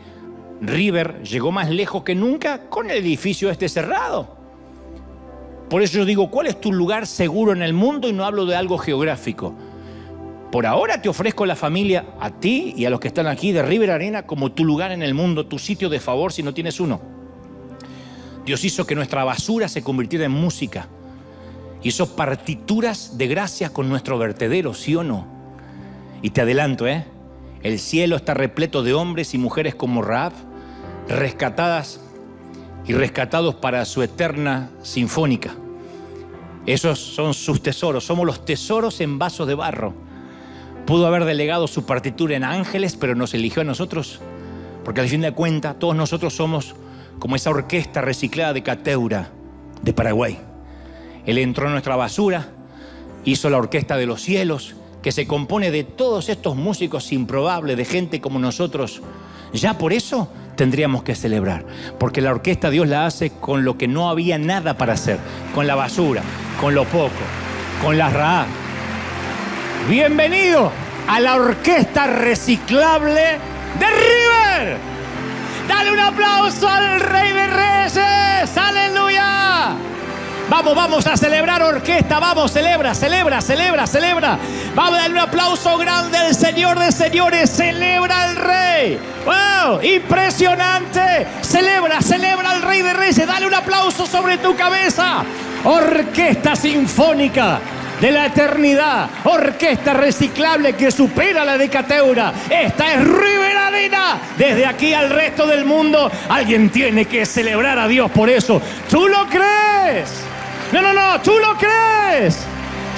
River llegó más lejos que nunca con el edificio este cerrado. Por eso yo digo, ¿cuál es tu lugar seguro en el mundo? Y no hablo de algo geográfico. Por ahora te ofrezco la familia a ti y a los que están aquí de River Arena como tu lugar en el mundo, tu sitio de favor si no tienes uno. Dios hizo que nuestra basura se convirtiera en música. Hizo partituras de gracias con nuestro vertedero, ¿sí o no? Y te adelanto, el cielo está repleto de hombres y mujeres como Rahab, rescatadas y rescatados para su eterna sinfónica. Esos son sus tesoros. Somos los tesoros en vasos de barro. Pudo haber delegado su partitura en ángeles, pero nos eligió a nosotros, porque al fin de cuentas todos nosotros somos como esa orquesta reciclada de Cateura, de Paraguay. Él entró en nuestra basura, hizo la orquesta de los cielos, que se compone de todos estos músicos improbables, de gente como nosotros. Ya por eso tendríamos que celebrar, porque la orquesta Dios la hace con lo que no había nada para hacer, con la basura, con lo poco, con las Rahab. Bienvenido a la orquesta reciclable de River. Dale un aplauso al Rey de Reyes. ¡Aleluya! Vamos, vamos a celebrar, orquesta. Vamos, celebra, celebra, celebra, celebra. Vamos a darle un aplauso grande al Señor de señores. Celebra al Rey. ¡Wow! Impresionante. Celebra, celebra al Rey de Reyes. Dale un aplauso sobre tu cabeza. Orquesta sinfónica de la eternidad. Orquesta reciclable que supera la de Cateura. Esta es River Arena. Desde aquí al resto del mundo, alguien tiene que celebrar a Dios por eso. ¿Tú lo crees? No, no, no. ¿Tú lo crees?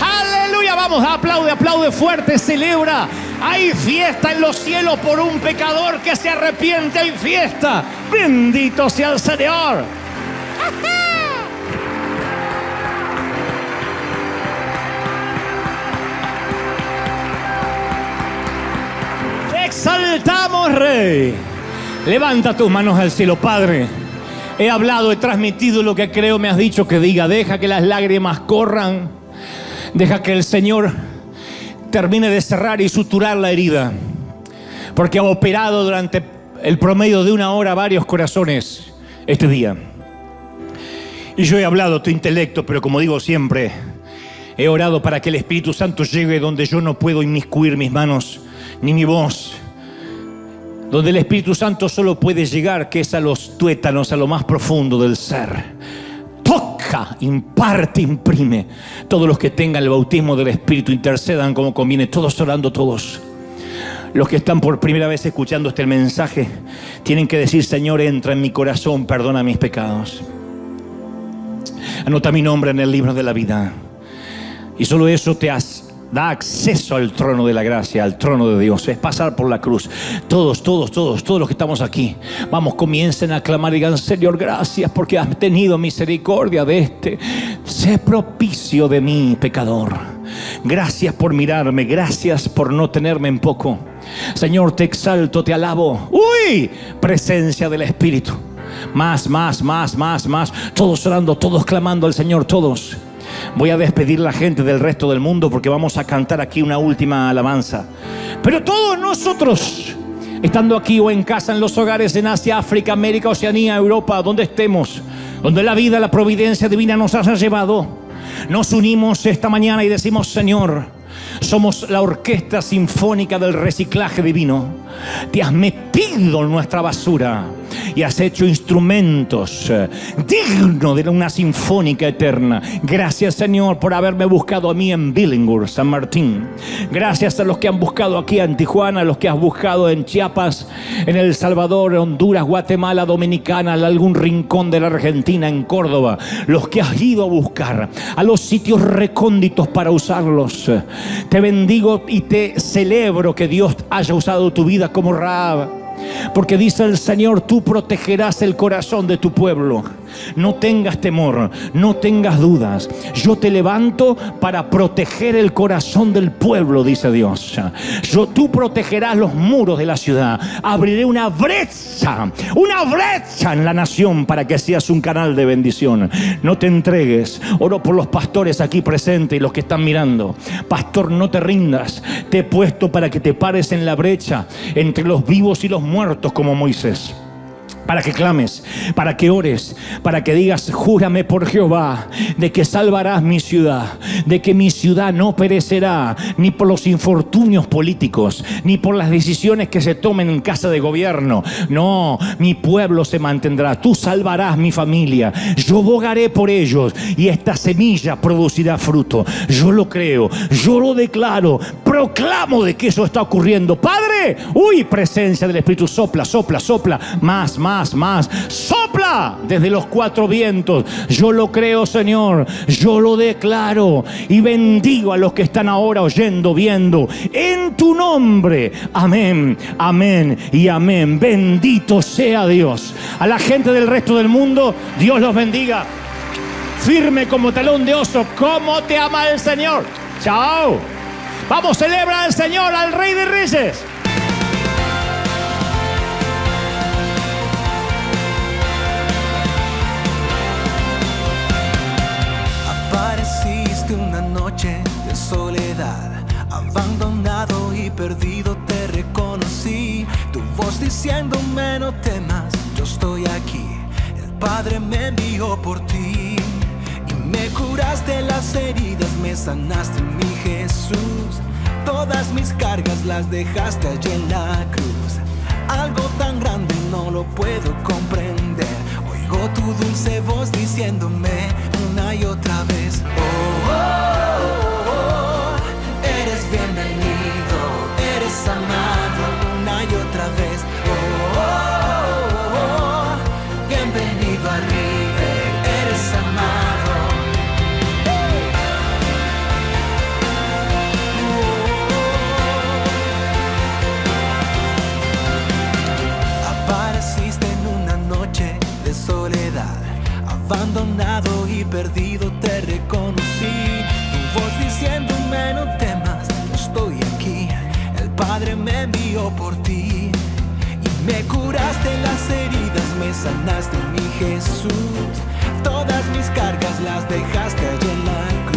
Aleluya. Vamos, aplaude, aplaude fuerte. Celebra. Hay fiesta en los cielos por un pecador que se arrepiente. Hay fiesta. Bendito sea el Señor. ¡Ajá! Saltamos, Rey. Levanta tus manos al cielo. Padre, he hablado, he transmitido lo que creo me has dicho que diga. Deja que las lágrimas corran. Deja que el Señor termine de cerrar y suturar la herida, porque ha operado durante el promedio de una hora varios corazones este día. Y yo he hablado a tu intelecto, pero como digo siempre, he orado para que el Espíritu Santo llegue donde yo no puedo inmiscuir mis manos ni mi voz. Donde el Espíritu Santo solo puede llegar, que es a los tuétanos, a lo más profundo del ser. Toca, imparte, imprime. Todos los que tengan el bautismo del Espíritu intercedan como conviene, todos orando, todos. Los que están por primera vez escuchando este mensaje tienen que decir: Señor, entra en mi corazón, perdona mis pecados. Anota mi nombre en el libro de la vida. Y solo eso te hace da acceso al trono de la gracia, al trono de Dios. Es pasar por la cruz. Todos, todos, todos, todos los que estamos aquí, vamos, comiencen a clamar y digan: Señor, gracias porque has tenido misericordia de este. Sé propicio de mí, pecador. Gracias por mirarme. Gracias por no tenerme en poco. Señor, te exalto, te alabo. ¡Uy! Presencia del Espíritu. Más, más, más, más, más. Todos orando, todos clamando al Señor, todos. Voy a despedir la gente del resto del mundo porque vamos a cantar aquí una última alabanza. Pero todos nosotros, estando aquí o en casa, en los hogares, en Asia, África, América, Oceanía, Europa, donde estemos, donde la vida, la providencia divina nos haya llevado, nos unimos esta mañana y decimos: Señor, somos la orquesta sinfónica del reciclaje divino. Te has metido en nuestra basura y has hecho instrumentos dignos de una sinfónica eterna. Gracias, Señor, por haberme buscado a mí en Billinghurst, San Martín. Gracias a los que han buscado aquí en Tijuana, a los que has buscado en Chiapas, en El Salvador, Honduras, Guatemala, Dominicana, en algún rincón de la Argentina, en Córdoba. Los que has ido a buscar a los sitios recónditos para usarlos. Te bendigo y te celebro que Dios haya usado tu vida como Rahab. Porque dice el Señor: tú protegerás el corazón de tu pueblo. No tengas temor, no tengas dudas. Yo te levanto para proteger el corazón del pueblo, dice Dios. Tú protegerás los muros de la ciudad. Abriré una brecha en la nación para que seas un canal de bendición. No te entregues. Oro por los pastores aquí presentes y los que están mirando. Pastor, no te rindas. Te he puesto para que te pares en la brecha entre los vivos y los muertos como Moisés. para que clames, para que ores, para que digas: júrame por Jehová, de que salvarás mi ciudad, de que mi ciudad no perecerá ni por los infortunios políticos, ni por las decisiones que se tomen en casa de gobierno. No, mi pueblo se mantendrá, tú salvarás mi familia, yo bogaré por ellos y esta semilla producirá fruto. Yo lo creo, yo lo declaro, proclamo de que eso está ocurriendo. Padre, uy, presencia del Espíritu, sopla, sopla, sopla, más, más, más, sopla desde los cuatro vientos. Yo lo creo, Señor, yo lo declaro y bendigo a los que están ahora oyendo, viendo, en tu nombre. Amén, amén y amén. Bendito sea Dios. A la gente del resto del mundo, Dios los bendiga. Firme como talón de oso, como te ama el Señor. Chao. Vamos, celebra al Señor, al Rey de Reyes. Apareciste una noche de soledad, abandonado y perdido te reconocí. Tu voz diciéndome: no temas, yo estoy aquí. El Padre me envió por ti y me curaste las heridas, me sanaste, mi Jesús. Todas mis cargas las dejaste allí en la cruz. Algo tan grande no lo puedo comprender. Oigo tu dulce voz diciéndome una y otra vez: oh, oh, oh, oh, eres bienvenido, eres amado. Una y otra vez: oh, oh, oh, oh, bienvenido a River, eres amado. Oh, oh, oh. Apareciste en una noche de soledad, abandonado y perdido te reconocí. Tu voz diciéndome: no temas, yo estoy aquí. El Padre me envió por ti y me curaste las heridas, me sanaste, mi Jesús. Todas mis cargas las dejaste allí en la cruz.